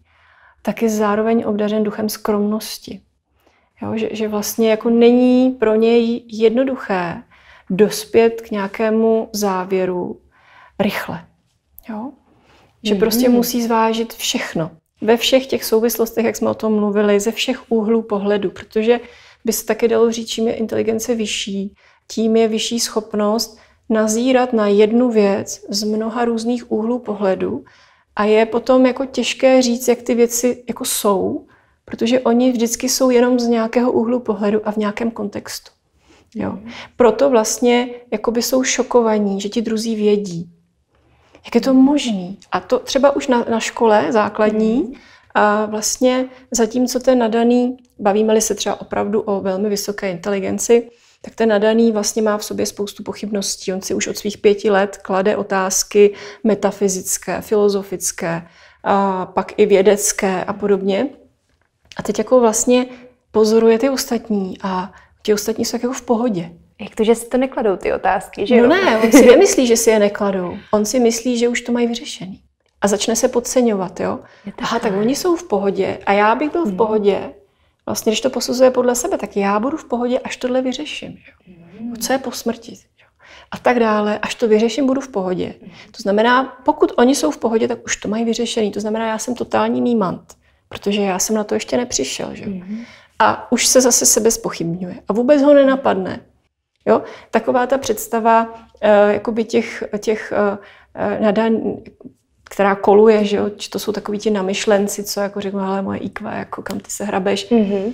tak je zároveň obdařen duchem skromnosti. Jo, že, že vlastně jako není pro něj jednoduché dospět k nějakému závěru rychle. Jo? Že prostě musí zvážit všechno. Ve všech těch souvislostech, jak jsme o tom mluvili, ze všech úhlů pohledu, protože by se taky dalo říct, čím je inteligence vyšší, tím je vyšší schopnost nazírat na jednu věc z mnoha různých úhlů pohledu a je potom jako těžké říct, jak ty věci jako jsou, protože oni vždycky jsou jenom z nějakého úhlu pohledu a v nějakém kontextu. Jo. Proto vlastně jakoby jsou šokovaní, že ti druzí vědí. Jak je to možný? A to třeba už na, na škole základní, a vlastně zatímco ten nadaný, bavíme-li se třeba opravdu o velmi vysoké inteligenci, tak ten nadaný vlastně má v sobě spoustu pochybností. On si už od svých pěti let klade otázky metafyzické, filozofické, a pak i vědecké a podobně. A teď jako vlastně pozoruje ty ostatní a ti ostatní jsou tak jako v pohodě. Jak to, že si to nekladou ty otázky, že no jo? Ne, on si nemyslí, že si je nekladou. On si myslí, že už to mají vyřešený. A začne se podceňovat, jo? Aha, tak oni jsou v pohodě a já bych byl v pohodě. Vlastně, když to posuzuje podle sebe, tak já budu v pohodě, až tohle vyřeším. Jo? Co je po smrti? Jo? A tak dále, až to vyřeším, budu v pohodě. To znamená, pokud oni jsou v pohodě, tak už to mají vyřešený. To znamená, já jsem totální nímant, protože já jsem na to ještě nepřišel. Že? A už se zase sebe zpochybňuje. A vůbec ho nenapadne. Jo? Taková ta představa eh, jakoby těch, těch eh, nadan, která koluje, že jo? To jsou takoví ti namyšlenci, co jako řeknou, hele moje í kvé, jako kam ty se hrabeš. Mm-hmm.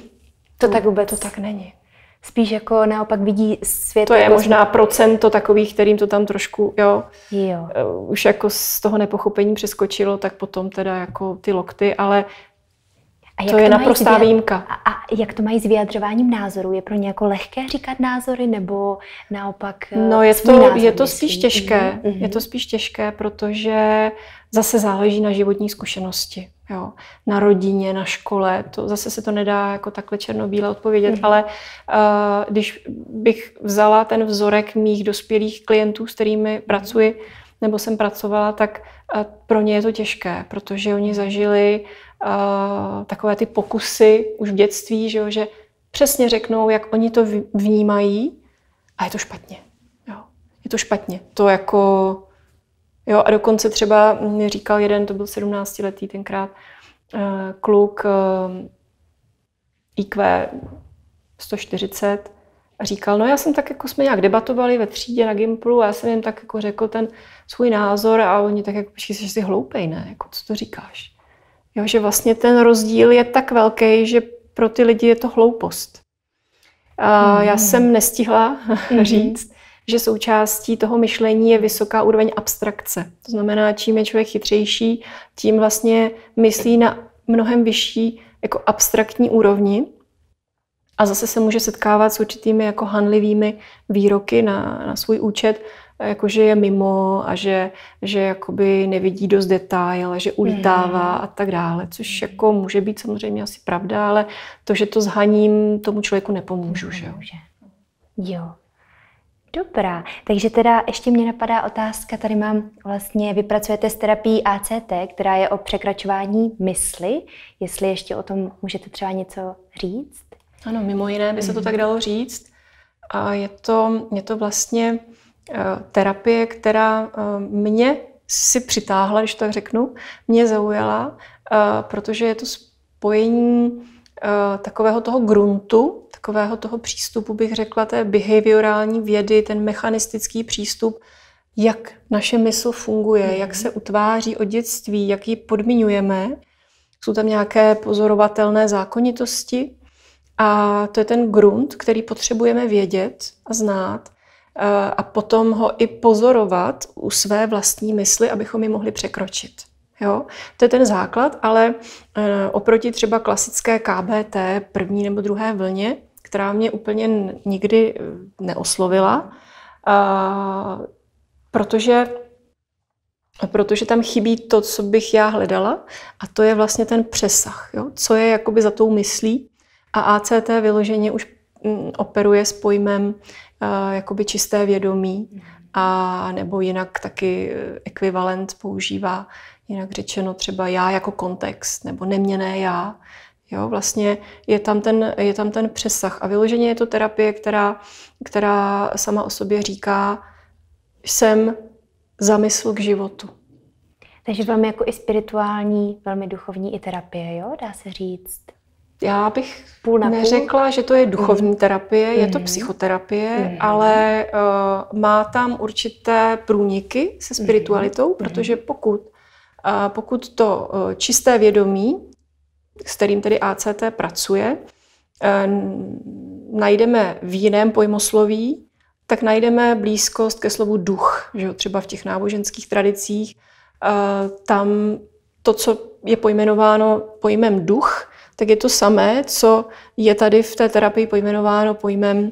To, to tak vůbec to tak není. Spíš jako naopak vidí svět. To je jako možná procento takových, kterým to tam trošku, jo, jo. Eh, už jako z toho nepochopení přeskočilo, tak potom teda jako ty lokty, ale A to je to naprostá vyjad... výjimka. A, a jak to mají s vyjadřováním názorů? Je pro ně jako lehké říkat názory, nebo naopak? No je to, je to spíš těžké. Mm-hmm. Je to spíš těžké, protože zase záleží na životní zkušenosti. Jo. Na rodině, na škole, to zase se to nedá jako takhle černobíle odpovědět, mm-hmm. ale uh, když bych vzala ten vzorek mých dospělých klientů, s kterými mm-hmm. pracuji, nebo jsem pracovala, tak uh, pro ně je to těžké, protože oni zažili uh, takové ty pokusy už v dětství, že, jo, že přesně řeknou, jak oni to vnímají a je to špatně. Jo. Je to špatně. To jako... Jo, a dokonce třeba mi říkal jeden, to byl sedmnáctiletý tenkrát, kluk í kvé sto čtyřicet a říkal, no já jsem tak jako jsme nějak debatovali ve třídě na Gimplu a já jsem jim tak jako řekl ten svůj názor a oni tak jako, počkej, jsi hloupej, ne? Jako, co to říkáš? Jo, že vlastně ten rozdíl je tak velký, že pro ty lidi je to hloupost. A mm. já jsem nestihla mm. říct, že součástí toho myšlení je vysoká úroveň abstrakce. To znamená, čím je člověk chytřejší, tím vlastně myslí na mnohem vyšší jako abstraktní úrovni a zase se může setkávat s určitými jako hanlivými výroky na, na svůj účet, jakože je mimo a že, že jakoby nevidí dost detail a že ulítává a tak dále, což jako může být samozřejmě asi pravda, ale to, že to zhaním, tomu člověku nepomůžu. Že jo? Jo. Dobrá, takže teda ještě mě napadá otázka, tady mám vlastně, vypracujete s terapií á cé té, která je o překračování mysli, jestli ještě o tom můžete třeba něco říct? Ano, mimo jiné by se to tak dalo říct. A je to, je to vlastně terapie, která mě si přitáhla, když tak řeknu, mě zaujala, protože je to spojení takového toho gruntu, takového toho přístupu, bych řekla, té behaviorální vědy, ten mechanistický přístup, jak naše mysl funguje, mm. jak se utváří od dětství, jak ji podmiňujeme. Jsou tam nějaké pozorovatelné zákonitosti a to je ten grunt, který potřebujeme vědět a znát a potom ho i pozorovat u své vlastní mysli, abychom ji mohli překročit. Jo? To je ten základ, ale oproti třeba klasické ká bé té první nebo druhé vlně, která mě úplně nikdy neoslovila, protože, protože tam chybí to, co bych já hledala, a to je vlastně ten přesah, jo? Co je jakoby za tou myslí. A á cé té vyloženě už operuje s pojmem jakoby čisté vědomí, a nebo jinak taky ekvivalent používá, jinak řečeno třeba já jako kontext, nebo neměné já. Jo, vlastně je tam ten, je tam ten přesah. A vyloženě je to terapie, která, která sama o sobě říká, jsem zamysl k životu. Takže velmi jako i spirituální, velmi duchovní i terapie, jo? Dá se říct. Já bych půl na půl neřekla, že to je duchovní terapie, mm. je to psychoterapie, mm. ale uh, má tam určité průniky se spiritualitou, mm. protože pokud, uh, pokud to uh, čisté vědomí, s kterým tedy á cé té pracuje, uh, najdeme v jiném pojmosloví, tak najdeme blízkost ke slovu duch, že třeba v těch náboženských tradicích. Uh, tam to, co je pojmenováno pojmem duch, tak je to samé, co je tady v té terapii pojmenováno pojmem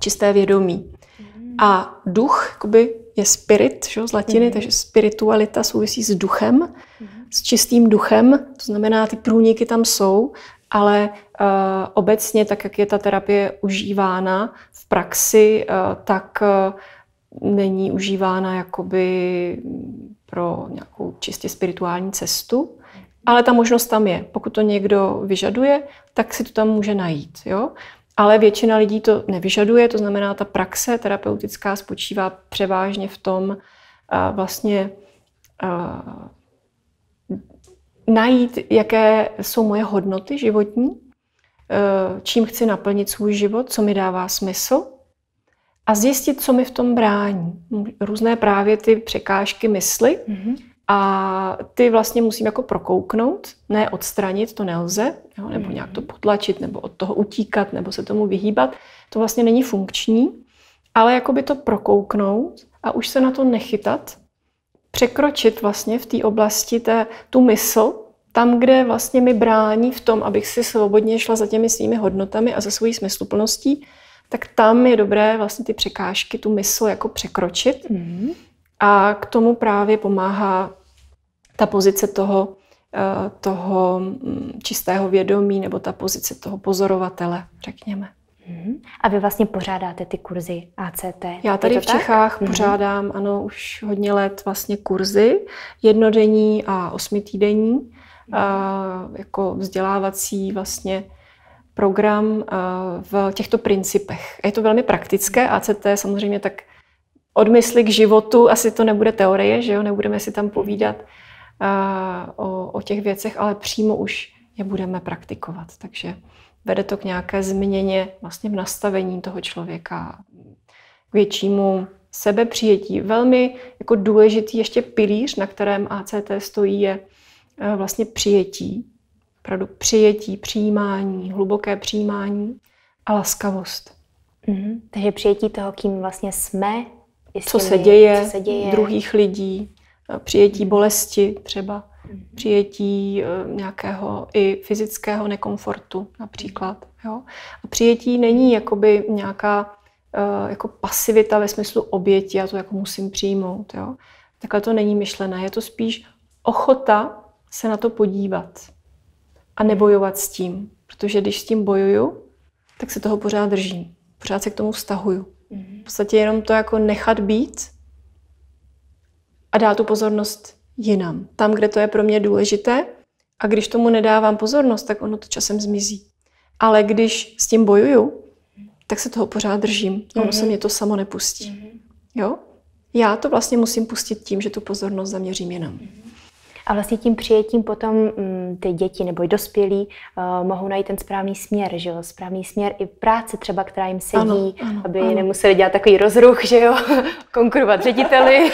čisté vědomí. Mm. A duch jakoby je spirit, že, z latiny, mm. takže spiritualita souvisí s duchem, mm. s čistým duchem, to znamená, ty průniky tam jsou, ale uh, obecně, tak jak je ta terapie užívána v praxi, uh, tak uh, není užívána jakoby pro nějakou čistě spirituální cestu. Ale ta možnost tam je. Pokud to někdo vyžaduje, tak si to tam může najít. Jo? Ale většina lidí to nevyžaduje, to znamená, ta praxe terapeutická spočívá převážně v tom uh, vlastně uh, najít, jaké jsou moje hodnoty životní, uh, čím chci naplnit svůj život, co mi dává smysl a zjistit, co mi v tom brání. Různé právě ty překážky mysli, mm-hmm. a ty vlastně musím jako prokouknout, ne odstranit, to nelze, jo, nebo nějak to potlačit, nebo od toho utíkat, nebo se tomu vyhýbat. To vlastně není funkční, ale jakoby to prokouknout a už se na to nechytat, překročit vlastně v té oblasti té, tu mysl, tam, kde vlastně mi brání v tom, abych si svobodně šla za těmi svými hodnotami a za svojí smysluplností, tak tam je dobré vlastně ty překážky, tu mysl jako překročit. Mm. A k tomu právě pomáhá ta pozice toho toho čistého vědomí nebo ta pozice toho pozorovatele, řekněme. A vy vlastně pořádáte ty kurzy A C T? Já tady v Čechách tak? pořádám, ano, už hodně let vlastně kurzy, jednodenní a osmitýdenní, a jako vzdělávací vlastně program v těchto principech. Je to velmi praktické, A C T samozřejmě tak od mysli k životu, asi to nebude teorie, že jo, nebudeme si tam povídat o, o těch věcech, ale přímo už je budeme praktikovat, takže vede to k nějaké změně vlastně v nastavení toho člověka, k většímu sebepřijetí. Velmi jako důležitý ještě pilíř, na kterém A C T stojí, je vlastně přijetí. Opravdu přijetí, přijímání, hluboké přijímání a laskavost. Mm-hmm. Takže přijetí toho, kým vlastně jsme, co se děje, co se děje druhých lidí, přijetí bolesti třeba. Přijetí nějakého i fyzického nekomfortu například. Jo? A přijetí není jakoby nějaká jako pasivita ve smyslu oběti, já to jako musím přijmout. Jo? Takhle to není myšlené, je to spíš ochota se na to podívat a nebojovat s tím. Protože když s tím bojuju, tak se toho pořád držím, pořád se k tomu vztahuju. V podstatě jenom to jako nechat být a dát tu pozornost jinam. Tam, kde to je pro mě důležité, a když tomu nedávám pozornost, tak ono to časem zmizí. Ale když s tím bojuju, tak se toho pořád držím. Mm-hmm. Ono se mě to samo nepustí. Mm-hmm. Jo? Já to vlastně musím pustit tím, že tu pozornost zaměřím jinam. Mm-hmm. A vlastně tím přijetím potom m, ty děti nebo i dospělí uh, mohou najít ten správný směr, že jo? Správný směr i práce třeba, která jim sedí, ano, ano, aby ano. nemuseli dělat takový rozruch, že jo? Konkurovat řediteli.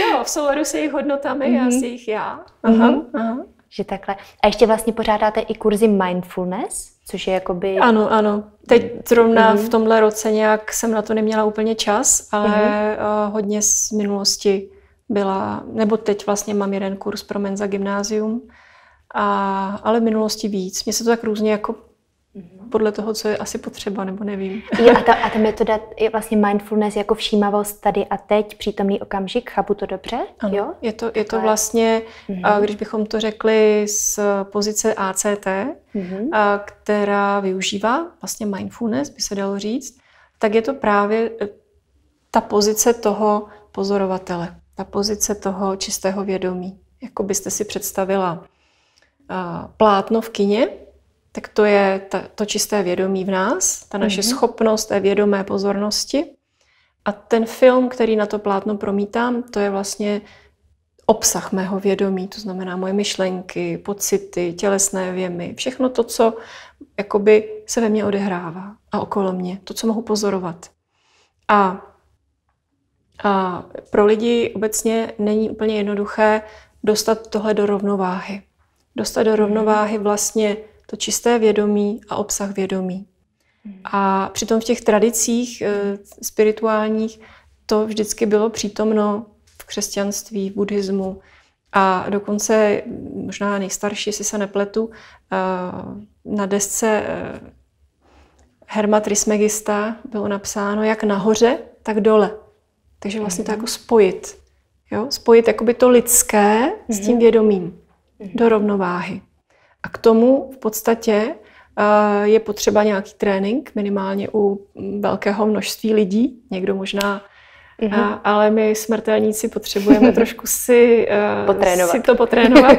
Jo, v souladu se jejich hodnotami, mm-hmm. já si jich já. Aha, mm-hmm. aha. Že takhle. A ještě vlastně pořádáte i kurzy Mindfulness, což je jakoby... Ano, ano. Teď zrovna mm-hmm. v tomhle roce nějak jsem na to neměla úplně čas, ale mm-hmm. uh, hodně z minulosti byla, nebo teď vlastně mám jeden kurz pro Menza gymnázium, a, ale v minulosti víc. Mně se to tak různě jako podle toho, co je asi potřeba, nebo nevím. Jo, a, ta, a ta metoda je vlastně mindfulness jako všímavost tady a teď, přítomný okamžik, chápu to dobře? Ano, jo? Je, to, je to vlastně, mm-hmm. když bychom to řekli z pozice A C T, mm-hmm. a, která využívá vlastně mindfulness, by se dalo říct, tak je to právě ta pozice toho pozorovatele. Ta pozice toho čistého vědomí. Jako byste si představila plátno v kině, tak to je ta, to čisté vědomí v nás, ta naše mm-hmm. schopnost té vědomé pozornosti. A ten film, který na to plátno promítám, to je vlastně obsah mého vědomí, to znamená moje myšlenky, pocity, tělesné vjemy, všechno to, co jakoby se ve mně odehrává a okolo mě, to, co mohu pozorovat. A A pro lidi obecně není úplně jednoduché dostat tohle do rovnováhy. Dostat do rovnováhy vlastně to čisté vědomí a obsah vědomí. A přitom v těch tradicích spirituálních to vždycky bylo přítomno v křesťanství, v buddhismu a dokonce možná nejstarší, jestli se nepletu, na desce Herma Trismegista bylo napsáno jak nahoře, tak dole. Takže vlastně to jako spojit. Jo? Spojit jakoby to lidské mm-hmm. s tím vědomím mm-hmm. do rovnováhy. A k tomu v podstatě uh, je potřeba nějaký trénink, minimálně u velkého množství lidí. Někdo možná, mm-hmm. uh, ale my smrtelníci potřebujeme trošku si, uh, si to potrénovat.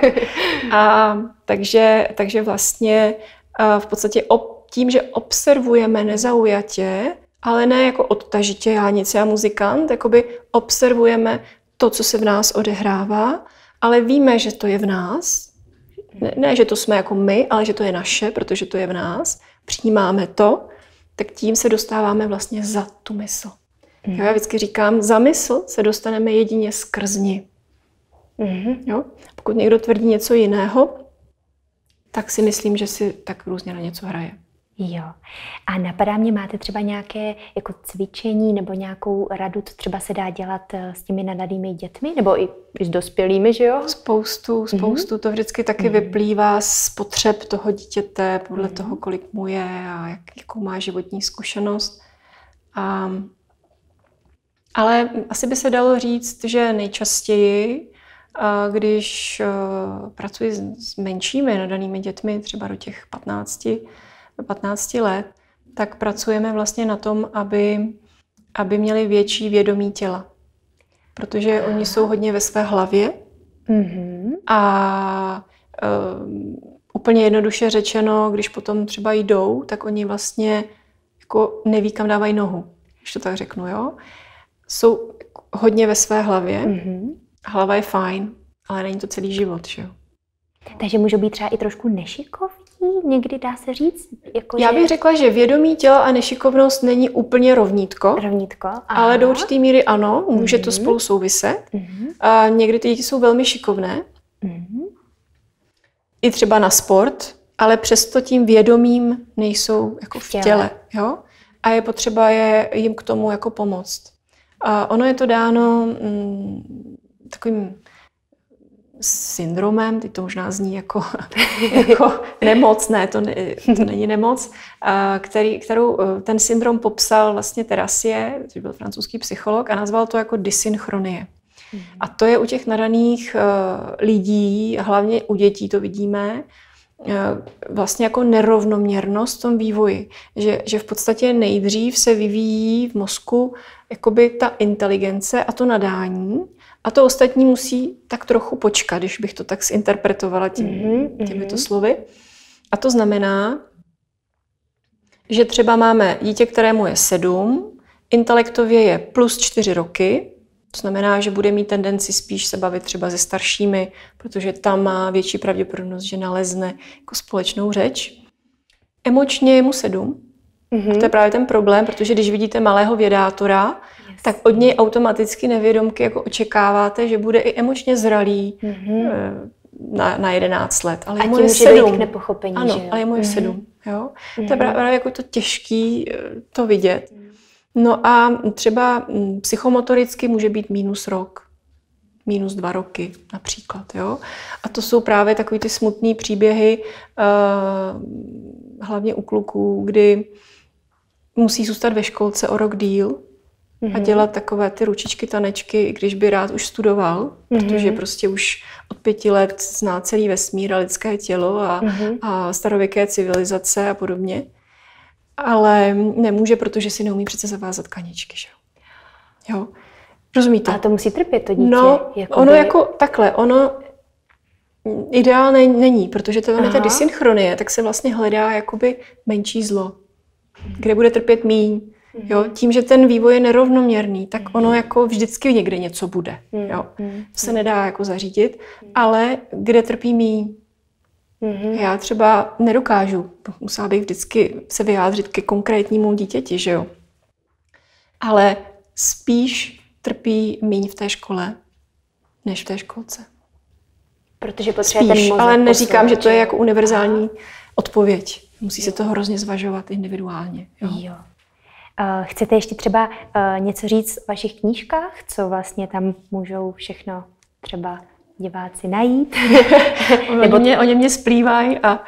A takže, takže vlastně uh, v podstatě ob, tím, že observujeme nezaujatě, ale ne jako odtažitě, já nic, já muzikant, jakoby observujeme to, co se v nás odehrává, ale víme, že to je v nás. Ne, ne, že to jsme jako my, ale že to je naše, protože to je v nás. Přijímáme to, tak tím se dostáváme vlastně za tu mysl. Mm. Jo, já vždycky říkám, za mysl se dostaneme jedině skrz ní. Mm. Jo? Pokud někdo tvrdí něco jiného, tak si myslím, že si tak různě na něco hraje. Jo. A napadá mě, máte třeba nějaké jako cvičení nebo nějakou radu, co třeba se dá dělat s těmi nadanými dětmi nebo i s dospělými, že jo? Spoustu, spoustu. Mm-hmm. To vždycky taky mm-hmm. vyplývá z potřeb toho dítěte, podle mm-hmm. toho, kolik mu je a jak, jakou má životní zkušenost. A, ale asi by se dalo říct, že nejčastěji Když pracuji s menšími nadanými dětmi, třeba do těch patnácti, patnácti let, tak pracujeme vlastně na tom, aby, aby měli větší vědomí těla. Protože oni jsou hodně ve své hlavě. Mm-hmm. A um, úplně jednoduše řečeno, když potom třeba jdou, tak oni vlastně jako neví, kam dávají nohu. Když to tak řeknu, jo. Jsou hodně ve své hlavě. Mm-hmm. Hlava je fajn, ale není to celý život, že jo. Takže můžou být třeba i trošku nešikovní, někdy dá se říct? Jako Já bych že... řekla, že vědomí těla a nešikovnost není úplně rovnítko. Rovnítko, aha. Ale do určité míry ano, může mm-hmm. to spolu souviset. Mm-hmm. A někdy ty děti jsou velmi šikovné. Mm-hmm. I třeba na sport, ale přesto tím vědomím nejsou jako v těle. V těle jo? A je potřeba je, jim k tomu jako pomoct. A ono je to dáno mm, takovým syndromem, teď to možná zní jako, jako nemoc, ne, to, ne, to není nemoc, který, kterou ten syndrom popsal vlastně Terrasier, což byl francouzský psycholog, a nazval to jako dysynchronie. Mm. A to je u těch nadaných lidí, hlavně u dětí to vidíme, vlastně jako nerovnoměrnost v tom vývoji, že, že v podstatě nejdřív se vyvíjí v mozku jakoby ta inteligence a to nadání, a to ostatní musí tak trochu počkat, když bych to tak zinterpretovala tím, mm-hmm. těmito slovy. A to znamená, že třeba máme dítě, kterému je sedm, intelektově je plus čtyři roky, to znamená, že bude mít tendenci spíš se bavit třeba se staršími, protože tam má větší pravděpodobnost, že nalezne jako společnou řeč. Emočně je mu sedm. Mm-hmm. A to je právě ten problém, protože když vidíte malého vědátora, yes. tak od něj automaticky nevědomky jako očekáváte, že bude i emočně zralý mm-hmm. na, na jedenáct let. Ale a tím může dojít k nepochopení, ano, že jo? Ale je mu je mm-hmm. sedm. Jo? Mm-hmm. To je právě jako to těžký to vidět. No a třeba psychomotoricky může být minus rok, minus dva roky například. Jo? A to jsou právě takový ty smutný příběhy, uh, hlavně u kluků, kdy musí zůstat ve školce o rok díl mm-hmm. a dělat takové ty ručičky, tanečky, i když by rád už studoval, mm-hmm. protože prostě už od pěti let zná celý vesmír a lidské tělo a, mm-hmm. a starověké civilizace a podobně. Ale nemůže, protože si neumí přece zavázat kaničky, že jo? Rozumíte? A to musí trpět to dítě. No, jakoby... ono jako takhle, ono ideál není, protože to je ta dysynchronie, tak se vlastně hledá jakoby menší zlo, kde bude trpět míň. Jo? Tím, že ten vývoj je nerovnoměrný, tak ono jako vždycky někde něco bude. Jo? To se nedá jako zařídit, ale kde trpí míň. Mm-hmm. Já třeba nedokážu, musela bych vždycky se vyjádřit ke konkrétnímu dítěti, že jo. Ale spíš trpí míň v té škole, než v té školce. Protože potřebuje ten mozek. Ale neříkám, že to je jako univerzální odpověď. Musí se to hrozně zvažovat individuálně. Jo. jo. Uh, chcete ještě třeba uh, něco říct o vašich knížkách? Co vlastně tam můžou všechno třeba... diváci najít. Nebo mě, oni mě splývají a,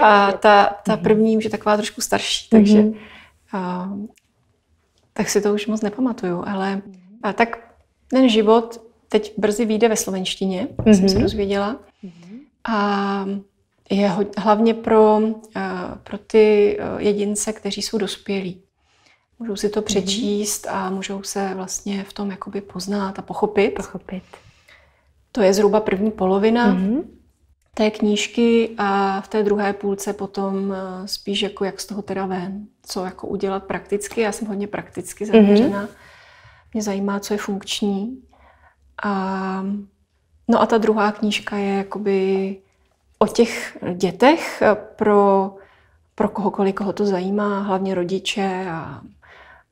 a ta, ta první už je taková trošku starší, takže a, tak si to už moc nepamatuju, ale a tak ten život teď brzy vyjde ve slovenštině, mm-hmm. jsem se dozvěděla. A je ho, hlavně pro, a, pro ty jedince, kteří jsou dospělí. Můžou si to přečíst a můžou se vlastně v tom jakoby poznat a pochopit. Pochopit. To je zhruba první polovina mm-hmm. té knížky a v té druhé půlce potom spíš jako jak z toho teda ven, co jako udělat prakticky. Já jsem hodně prakticky zaměřená. Mm-hmm. Mě zajímá, co je funkční. A, no a ta druhá knížka je jakoby o těch dětech pro, pro kohokoliv, koho to zajímá, hlavně rodiče a,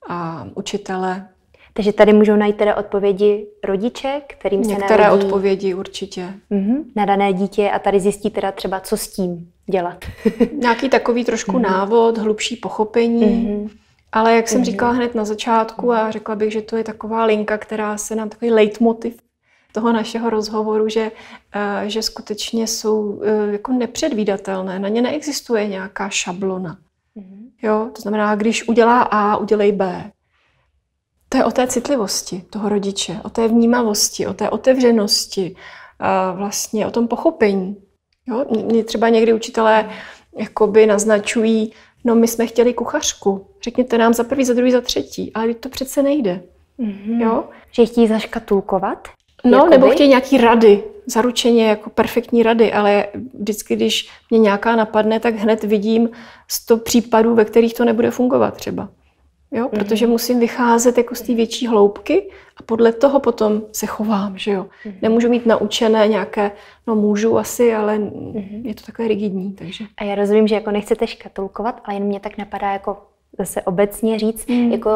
a učitele. Takže tady můžou najít teda odpovědi rodiče, kterým se některé narodí. Odpovědi určitě. Mm-hmm. Na dané dítě a tady zjistí teda třeba, co s tím dělat. Nějaký takový trošku mm-hmm. návod, hlubší pochopení, mm-hmm. ale jak jsem mm-hmm. říkala hned na začátku a řekla bych, že to je taková linka, která se nám takový leitmotiv toho našeho rozhovoru, že, že skutečně jsou jako nepředvídatelné, na ně neexistuje nějaká šablona. Mm-hmm. Jo? To znamená, když udělá A, udělej B. To je o té citlivosti toho rodiče, o té vnímavosti, o té otevřenosti, vlastně o tom pochopení. Jo? Mě třeba někdy učitelé jakoby naznačují, no my jsme chtěli kuchařku, řekněte nám za prvý, za druhý, za třetí, ale to přece nejde. Mm-hmm. Jo? Že chtějí zaškatulkovat? No, jakoby? Nebo chtějí nějaký rady, zaručeně jako perfektní rady, ale vždycky, když mě nějaká napadne, tak hned vidím sto případů, ve kterých to nebude fungovat třeba. Jo? Protože mm-hmm. musím vycházet jako z té větší hloubky a podle toho potom se chovám, že jo. Mm-hmm. Nemůžu mít naučené nějaké, no můžu asi, ale mm-hmm. je to takové rigidní, takže. A já rozumím, že jako nechcete škatulkovat, ale jen mě tak napadá jako zase obecně říct, mm. jako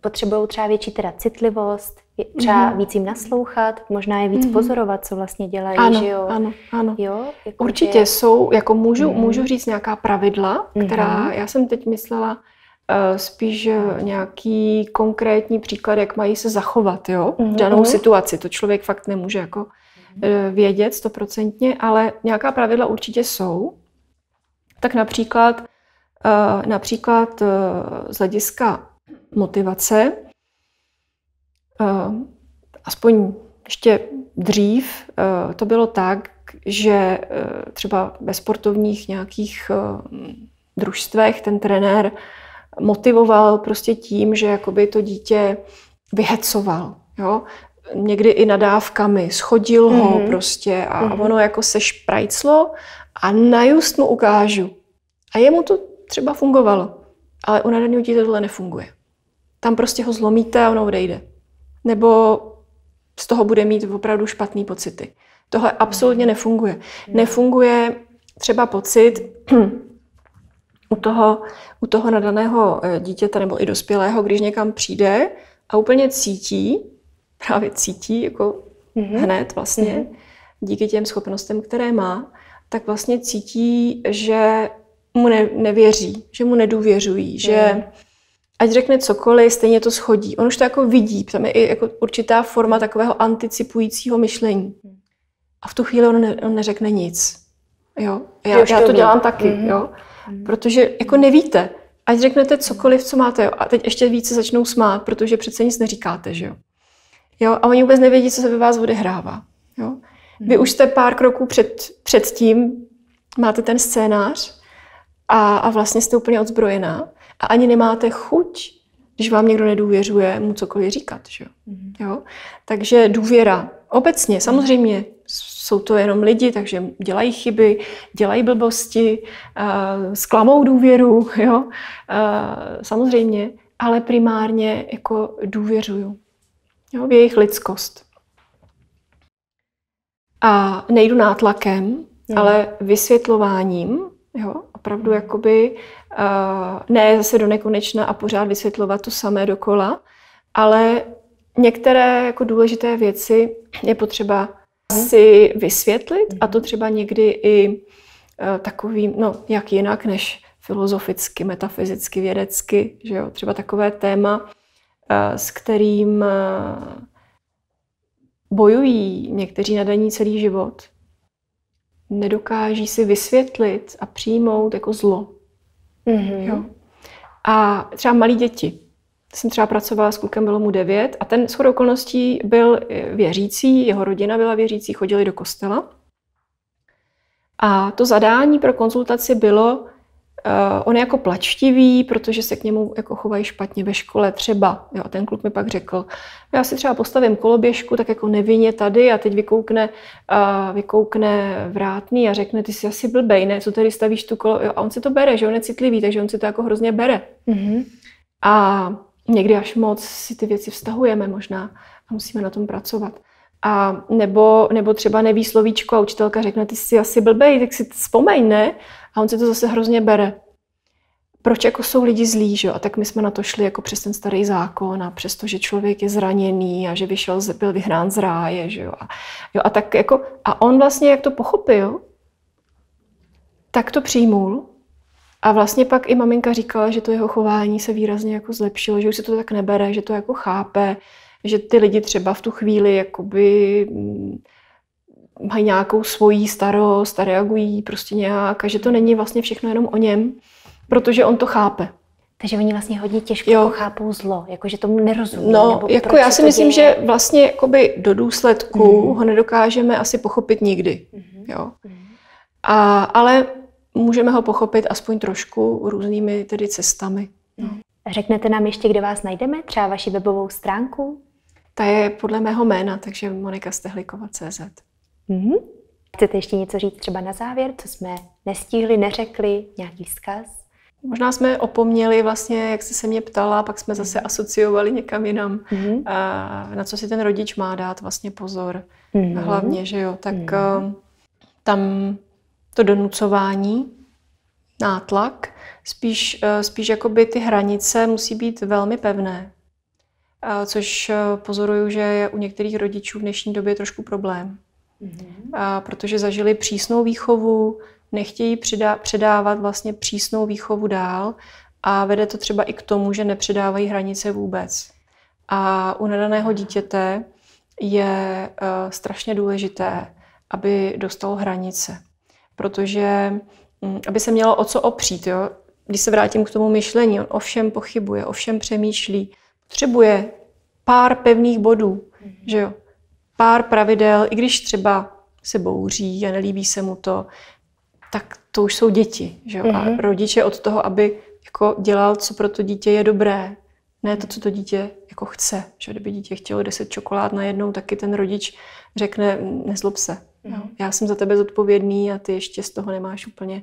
potřebují třeba větší teda citlivost, třeba mm. víc jim naslouchat, možná je víc mm. pozorovat, co vlastně dělají, ano, že jo? Ano, ano. Jo? Jako určitě že... jsou, jako můžu, mm. můžu říct nějaká pravidla, která, mm. já jsem teď myslela uh, spíš nějaký konkrétní příklad, jak mají se zachovat, jo? V danou mm. situaci, to člověk fakt nemůže jako uh, vědět stoprocentně, ale nějaká pravidla určitě jsou. Tak například Například z hlediska motivace, aspoň ještě dřív, to bylo tak, že třeba ve sportovních nějakých družstvech ten trenér motivoval prostě tím, že jakoby to dítě vyhecoval, jo? Někdy i nadávkami, schodil ho mm-hmm. prostě a mm-hmm. ono jako se šprajclo a najust mu ukážu. A jemu to třeba fungovalo, ale u nadaného dítěte tohle nefunguje. Tam prostě ho zlomíte a ono odejde. Nebo z toho bude mít opravdu špatný pocity. Tohle absolutně nefunguje. Nefunguje třeba pocit u toho, u toho nadaného dítěte nebo i dospělého, když někam přijde a úplně cítí, právě cítí, jako mm-hmm. hned vlastně, mm-hmm. díky těm schopnostem, které má, tak vlastně cítí, že mu ne, nevěří, že mu nedůvěřují, mm. že ať řekne cokoliv, stejně to schodí. On už to jako vidí, tam je i jako určitá forma takového anticipujícího myšlení. A v tu chvíli on, ne, on neřekne nic. Jo? Já, já to dělám taky, mm. jo? Protože jako nevíte, ať řeknete cokoliv, co máte. Jo? A teď ještě více začnou smát, protože přece nic neříkáte. Že jo? Jo? A oni vůbec nevědí, co se ve vás odehrává. Jo? Vy už jste pár kroků před, před tím, máte ten scénář, A, a vlastně jste úplně odzbrojená a ani nemáte chuť, když vám někdo nedůvěřuje, mu cokoliv říkat. Že? Mm. Jo? Takže důvěra. Obecně, samozřejmě jsou to jenom lidi, takže dělají chyby, dělají blbosti, uh, zklamou důvěru, jo? Uh, samozřejmě, ale primárně jako důvěřuju. Jo? V jejich lidskost. A nejdu nátlakem, mm. ale vysvětlováním, jo? Opravdu jakoby, uh, ne zase do nekonečna a pořád vysvětlovat to samé dokola, ale některé jako důležité věci je potřeba si vysvětlit a to třeba někdy i uh, takovým, no jak jinak než filozoficky, metafyzicky, vědecky, že jo, třeba takové téma, uh, s kterým uh, bojují někteří nadaní celý život. Nedokáží si vysvětlit a přijmout jako zlo. Mm-hmm. Jo. A třeba malí děti. Jsem třeba pracovala s klukem, bylo mu devět a ten shodou okolností byl věřící, jeho rodina byla věřící, chodili do kostela. A to zadání pro konzultaci bylo, uh, on je jako plačtivý, protože se k němu jako chovají špatně ve škole třeba. Jo, a ten kluk mi pak řekl, já si třeba postavím koloběžku, tak jako nevinně tady a teď vykoukne, uh, vykoukne vrátný a řekne, ty jsi asi blbej, ne, co tady stavíš tu kolo. Jo, a on si to bere, že on je citlivý, takže on si to jako hrozně bere. Mm-hmm. A někdy až moc si ty věci vztahujeme možná a musíme na tom pracovat. A nebo, nebo třeba neví slovíčko a učitelka řekne, ty jsi asi blbej, tak si vzpomeň, ne? A on si to zase hrozně bere. Proč jako jsou lidi zlí, že? A tak my jsme na to šli jako přes ten starý zákon a přes to, že člověk je zraněný a že vyšel, byl vyhrán z ráje, že jo? A, jo, a tak jako, a on vlastně, jak to pochopil, tak to přijmul. A vlastně pak i maminka říkala, že to jeho chování se výrazně jako zlepšilo, že už se to tak nebere, že to jako chápe, že ty lidi třeba v tu chvíli jakoby mají nějakou svoji starost a reagují prostě nějak a že to není vlastně všechno jenom o něm, protože on to chápe. Takže oni vlastně hodně těžko jo. chápou zlo, jakože tomu nerozumí. No, nebo jako já si myslím, děje? Že vlastně jakoby do důsledku mm-hmm. ho nedokážeme asi pochopit nikdy. Mm-hmm. Jo. Mm-hmm. A, ale můžeme ho pochopit aspoň trošku různými tedy cestami. No. Řeknete nám ještě, kde vás najdeme? Třeba vaši webovou stránku? Ta je podle mého jména, takže monika stehlíková tečka cé zet. Mm-hmm. Chcete ještě něco říct třeba na závěr, co jsme nestihli, neřekli, nějaký vzkaz? Možná jsme opomněli vlastně, jak jste se mě ptala, pak jsme zase asociovali někam jinam, mm-hmm. a na co si ten rodič má dát vlastně pozor. Mm-hmm. Hlavně, že jo, tak mm-hmm. tam to donucování, nátlak, spíš, spíš jakoby ty hranice musí být velmi pevné, což pozoruju, že je u některých rodičů v dnešní době trošku problém, mm-hmm. protože zažili přísnou výchovu, nechtějí přidá, předávat vlastně přísnou výchovu dál a vede to třeba i k tomu, že nepředávají hranice vůbec. A u nadaného dítěte je uh, strašně důležité, aby dostalo hranice, protože um, aby se mělo o co opřít. Jo? Když se vrátím k tomu myšlení, on o všem pochybuje, o všem přemýšlí, potřebuje pár pevných bodů, mm-hmm. že jo? Pár pravidel, i když třeba se bouří a nelíbí se mu to, tak to už jsou děti, že jo? Mm-hmm. A rodič je od toho, aby jako dělal, co pro to dítě je dobré. Ne to, co to dítě jako chce. Že? Kdyby dítě chtělo deset čokolád najednou, taky ten rodič řekne, nezlob se. Mm-hmm. No, já jsem za tebe zodpovědný a ty ještě z toho nemáš úplně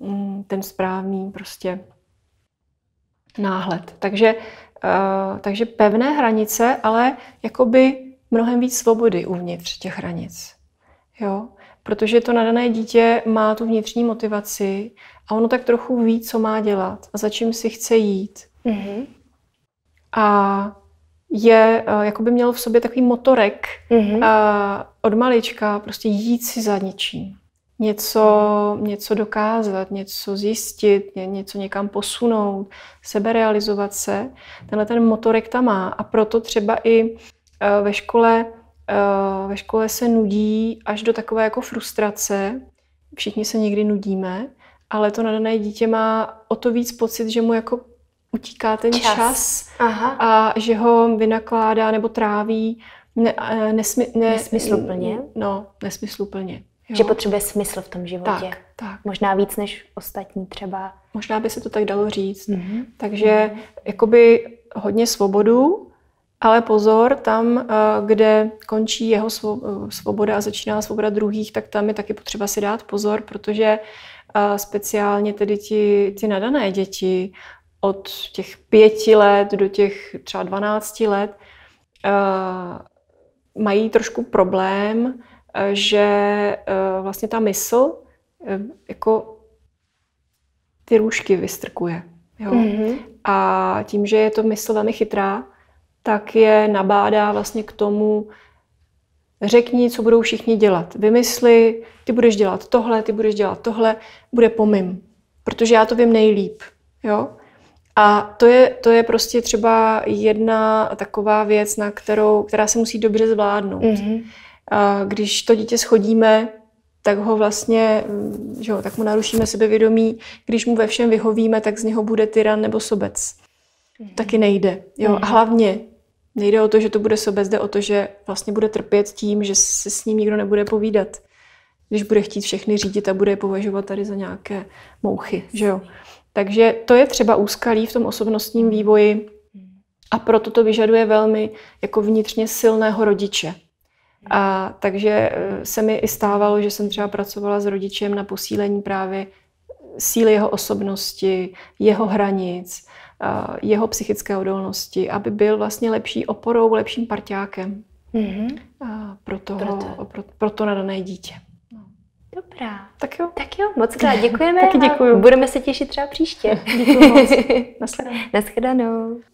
mm-hmm. ten správný prostě náhled. Takže, uh, takže pevné hranice, ale jakoby mnohem víc svobody uvnitř těch hranic. Jo? Protože to nadané dítě má tu vnitřní motivaci a ono tak trochu ví, co má dělat a za čím si chce jít. Mm-hmm. A je, jako by mělo v sobě takový motorek mm-hmm. a od malička, prostě jít si za něčím. Něco, něco dokázat, něco zjistit, něco někam posunout, seberealizovat se. Tenhle ten motorek tam má a proto třeba i ve škole ve škole se nudí až do takové jako frustrace. Všichni se někdy nudíme, ale to nadané dítě má o to víc pocit, že mu jako utíká ten čas, čas a že ho vynakládá nebo tráví ne, nesmy, ne, nesmysluplně. No, nesmysluplně. Jo. Že potřebuje smysl v tom životě. Tak, tak. Možná víc než ostatní třeba. Možná by se to tak dalo říct. Mm-hmm. Takže mm-hmm. jakoby hodně svobodu, ale pozor, tam, kde končí jeho svoboda a začíná svoboda druhých, tak tam je taky potřeba si dát pozor, protože speciálně tedy ti, ti nadané děti od těch pěti let do těch třeba dvanácti let mají trošku problém, že vlastně ta mysl jako ty růžky vystrkuje. Jo? Mm-hmm. A tím, že je to mysl velmi chytrá, tak je nabádá vlastně k tomu, řekni, co budou všichni dělat. Vymysli, ty budeš dělat tohle, ty budeš dělat tohle, bude pomim, protože já to vím nejlíp. Jo? A to je, to je prostě třeba jedna taková věc, na kterou, která se musí dobře zvládnout. Mm-hmm. A když to dítě shodíme, tak ho vlastně, že jo, tak mu narušíme sebevědomí. Když mu ve všem vyhovíme, tak z něho bude tyran nebo sobec. Mm-hmm. Taky nejde. Jo? Mm-hmm. A hlavně nejde o to, že to bude sobec, jde o to, že vlastně bude trpět tím, že se s ním nikdo nebude povídat. Když bude chtít všechny řídit a bude je považovat tady za nějaké mouchy. Že jo? Takže to je třeba úskalí v tom osobnostním vývoji a proto to vyžaduje velmi jako vnitřně silného rodiče. A takže se mi i stávalo, že jsem třeba pracovala s rodičem na posílení právě síly jeho osobnosti, jeho hranic, jeho psychické odolnosti, aby byl vlastně lepší oporou, lepším parťákem mm-hmm. pro, toho, proto. pro, pro to nadané dítě. No. Dobrá. Tak jo. Tak jo, moc krát děkujeme. Taky děkuju. Budeme se těšit třeba příště. Děkuju moc. Naschledanou. Naschledanou.